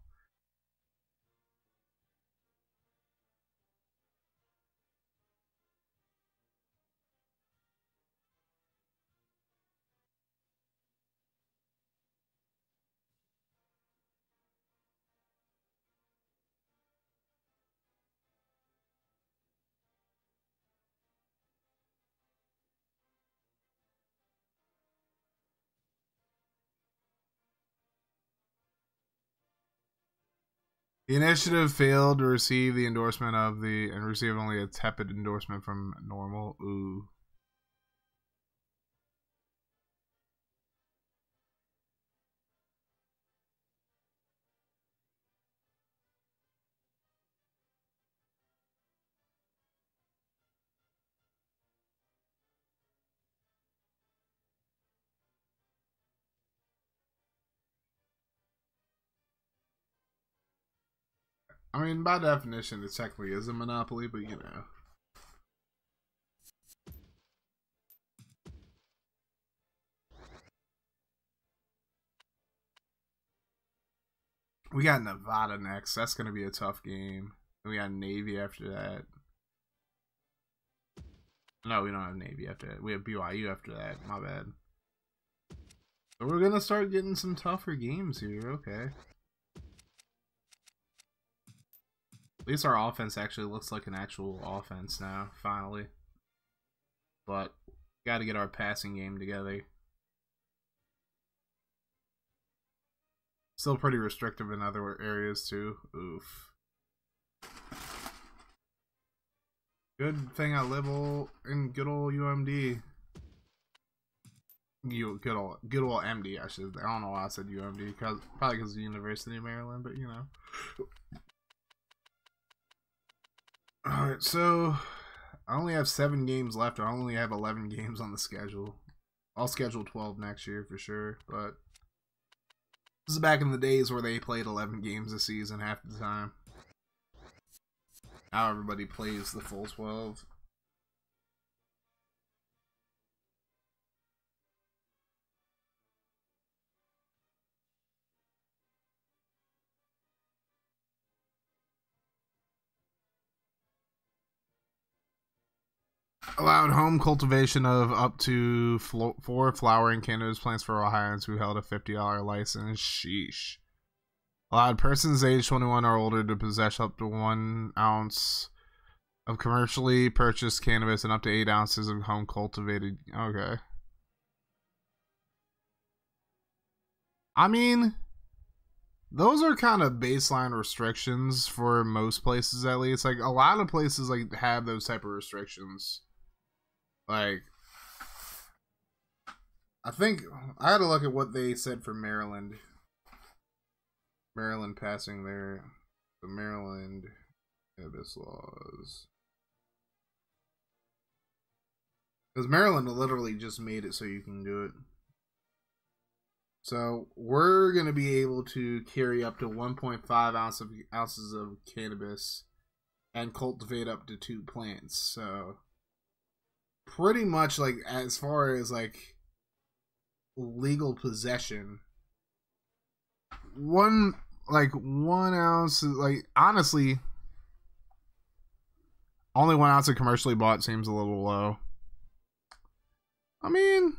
The initiative failed to receive the endorsement of the, and received only a tepid endorsement from Normal. Ooh. I mean, by definition, it technically is a monopoly, but you know. We got Nevada next. That's going to be a tough game. We got Navy after that. No, we don't have Navy after that. We have BYU after that. My bad. So we're going to start getting some tougher games here. Okay. At least our offense actually looks like an actual offense now, finally. But got to get our passing game together. Still pretty restrictive in other areas too. Oof. Good thing I live in good old UMD. Good old MD. I should. I don't know why I said UMD. Probably because of the University of Maryland, but you know. Alright, so I only have 7 games left. I only have 11 games on the schedule. I'll schedule 12 next year for sure, but this is back in the days where they played 11 games a season half the time. Now everybody plays the full 12. Allowed home cultivation of up to 4 flowering cannabis plants for Ohioans who held a $50 license. Sheesh. Allowed persons age 21 or older to possess up to 1 ounce of commercially purchased cannabis and up to 8 ounces of home cultivated. Okay. I mean, those are kind of baseline restrictions for most places, at least. Like, a lot of places like have those type of restrictions. Like, I think I had to look at what they said for Maryland. Maryland passing their the Maryland cannabis laws. Because Maryland literally just made it so you can do it. So we're gonna be able to carry up to 1.5 ounces of cannabis and cultivate up to 2 plants. So pretty much, like, as far as like legal possession, 1 ounce, like, honestly, only 1 ounce of commercially bought seems a little low. I mean,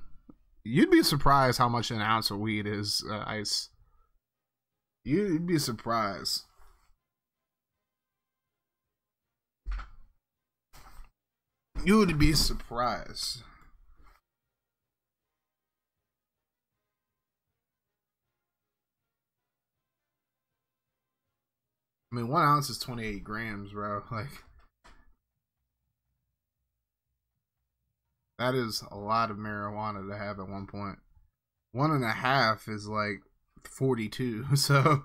you'd be surprised how much an ounce of weed is. Ice, you'd be surprised. You would be surprised. I mean, 1 ounce is 28 grams, bro. Like, that is a lot of marijuana to have at one point. 1.5 is like 42, so.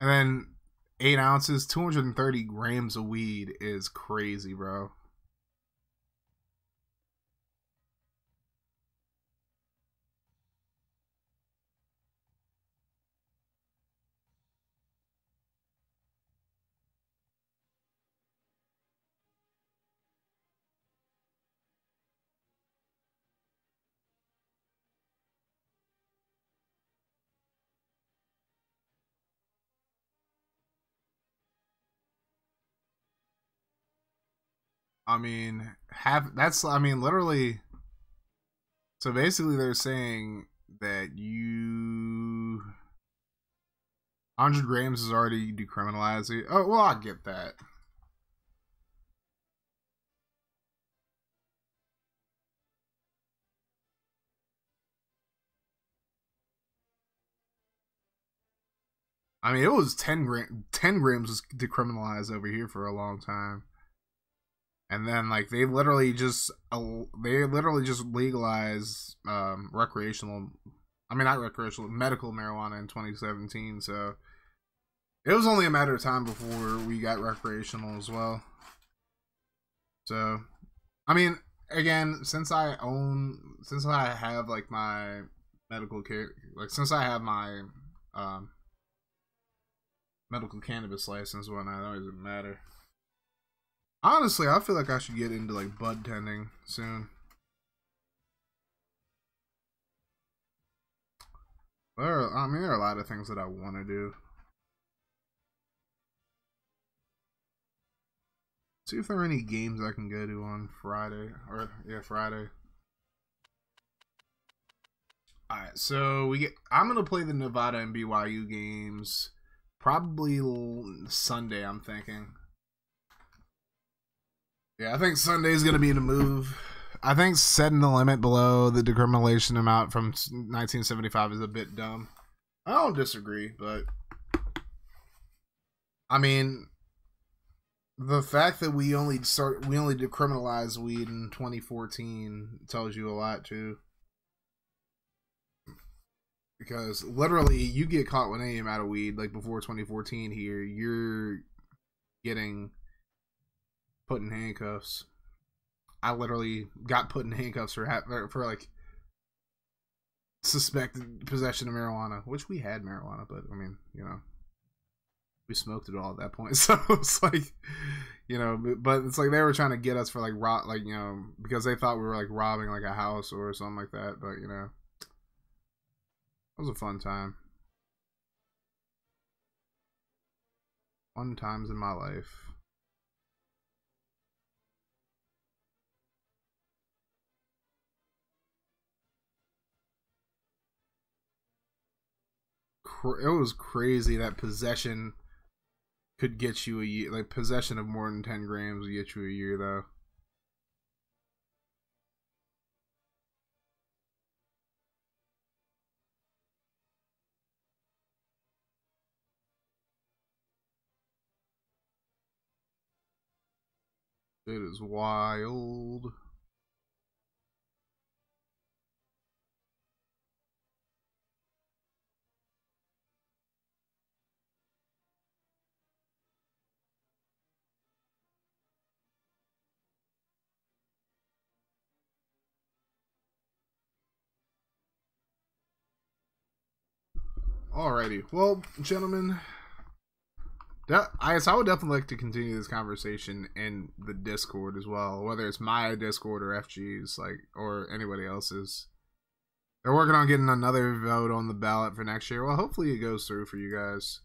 And then 8 ounces, 230 grams of weed is crazy, bro. I mean, literally. So basically, they're saying that 100 grams is already decriminalized. Oh, well, I get that. I mean, it was 10 grams was decriminalized over here for a long time, and then like they literally just legalized medical marijuana in 2017. So it was only a matter of time before we got recreational as well. So, I mean, again, since I have like my medical care, like since I have my medical cannabis license and whatnot, that doesn't matter. Honestly, I feel like I should get into like bud tending soon. There are a lot of things that I want to do. See if there are any games I can go to on Friday, or yeah, Friday. Alright, so I'm gonna play the Nevada and BYU games probably Sunday, I'm thinking. Yeah, I think Sunday's gonna be the move. I think setting the limit below the decriminalization amount from 1975 is a bit dumb. I don't disagree, but I mean, the fact that we only decriminalized weed in 2014 tells you a lot too, because literally you get caught with any amount of weed like before 2014 here, you're getting put in handcuffs. I literally got put in handcuffs for like suspected possession of marijuana, which we had marijuana, but I mean, you know, we smoked it all at that point, so it's like, you know, but it's like they were trying to get us for like you know, because they thought we were like robbing like a house or something like that. But you know, it was a fun time. Fun times in my life. It was crazy that possession could get you a year. Like, possession of more than 10 grams would get you a year, though. It is wild. Alrighty, well, gentlemen, I would definitely like to continue this conversation in the Discord as well, whether it's my Discord or FG's, like, or anybody else's. They're working on getting another vote on the ballot for next year. Well, hopefully it goes through for you guys,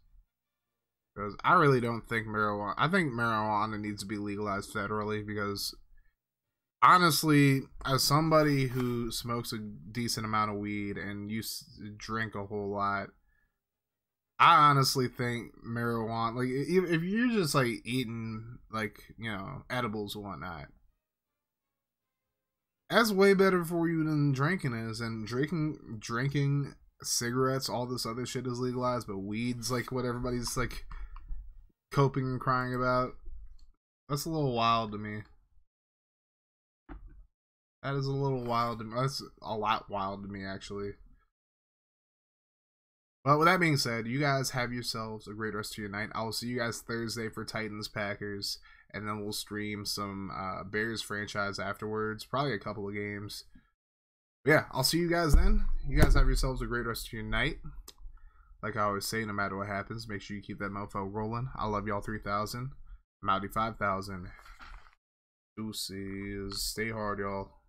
because I really don't think marijuana needs to be legalized federally, because honestly, as somebody who smokes a decent amount of weed and used to drink a whole lot, I honestly think marijuana, like, if you're just, like, eating, like, you know, edibles and whatnot, that's way better for you than drinking is, and drinking cigarettes, all this other shit is legalized, but weed's, like, what everybody's, like, coping and crying about. That's a little wild to me. That is a little wild to me. That's a lot wild to me, actually. Well, with that being said, you guys have yourselves a great rest of your night. I will see you guys Thursday for Titans Packers, and then we'll stream some Bears franchise afterwards, probably a couple of games. But yeah, I'll see you guys then. You guys have yourselves a great rest of your night. Like I always say, no matter what happens, make sure you keep that mofo rolling. I love y'all 3,000. I'm outie 5,000. Deuces. Stay hard, y'all.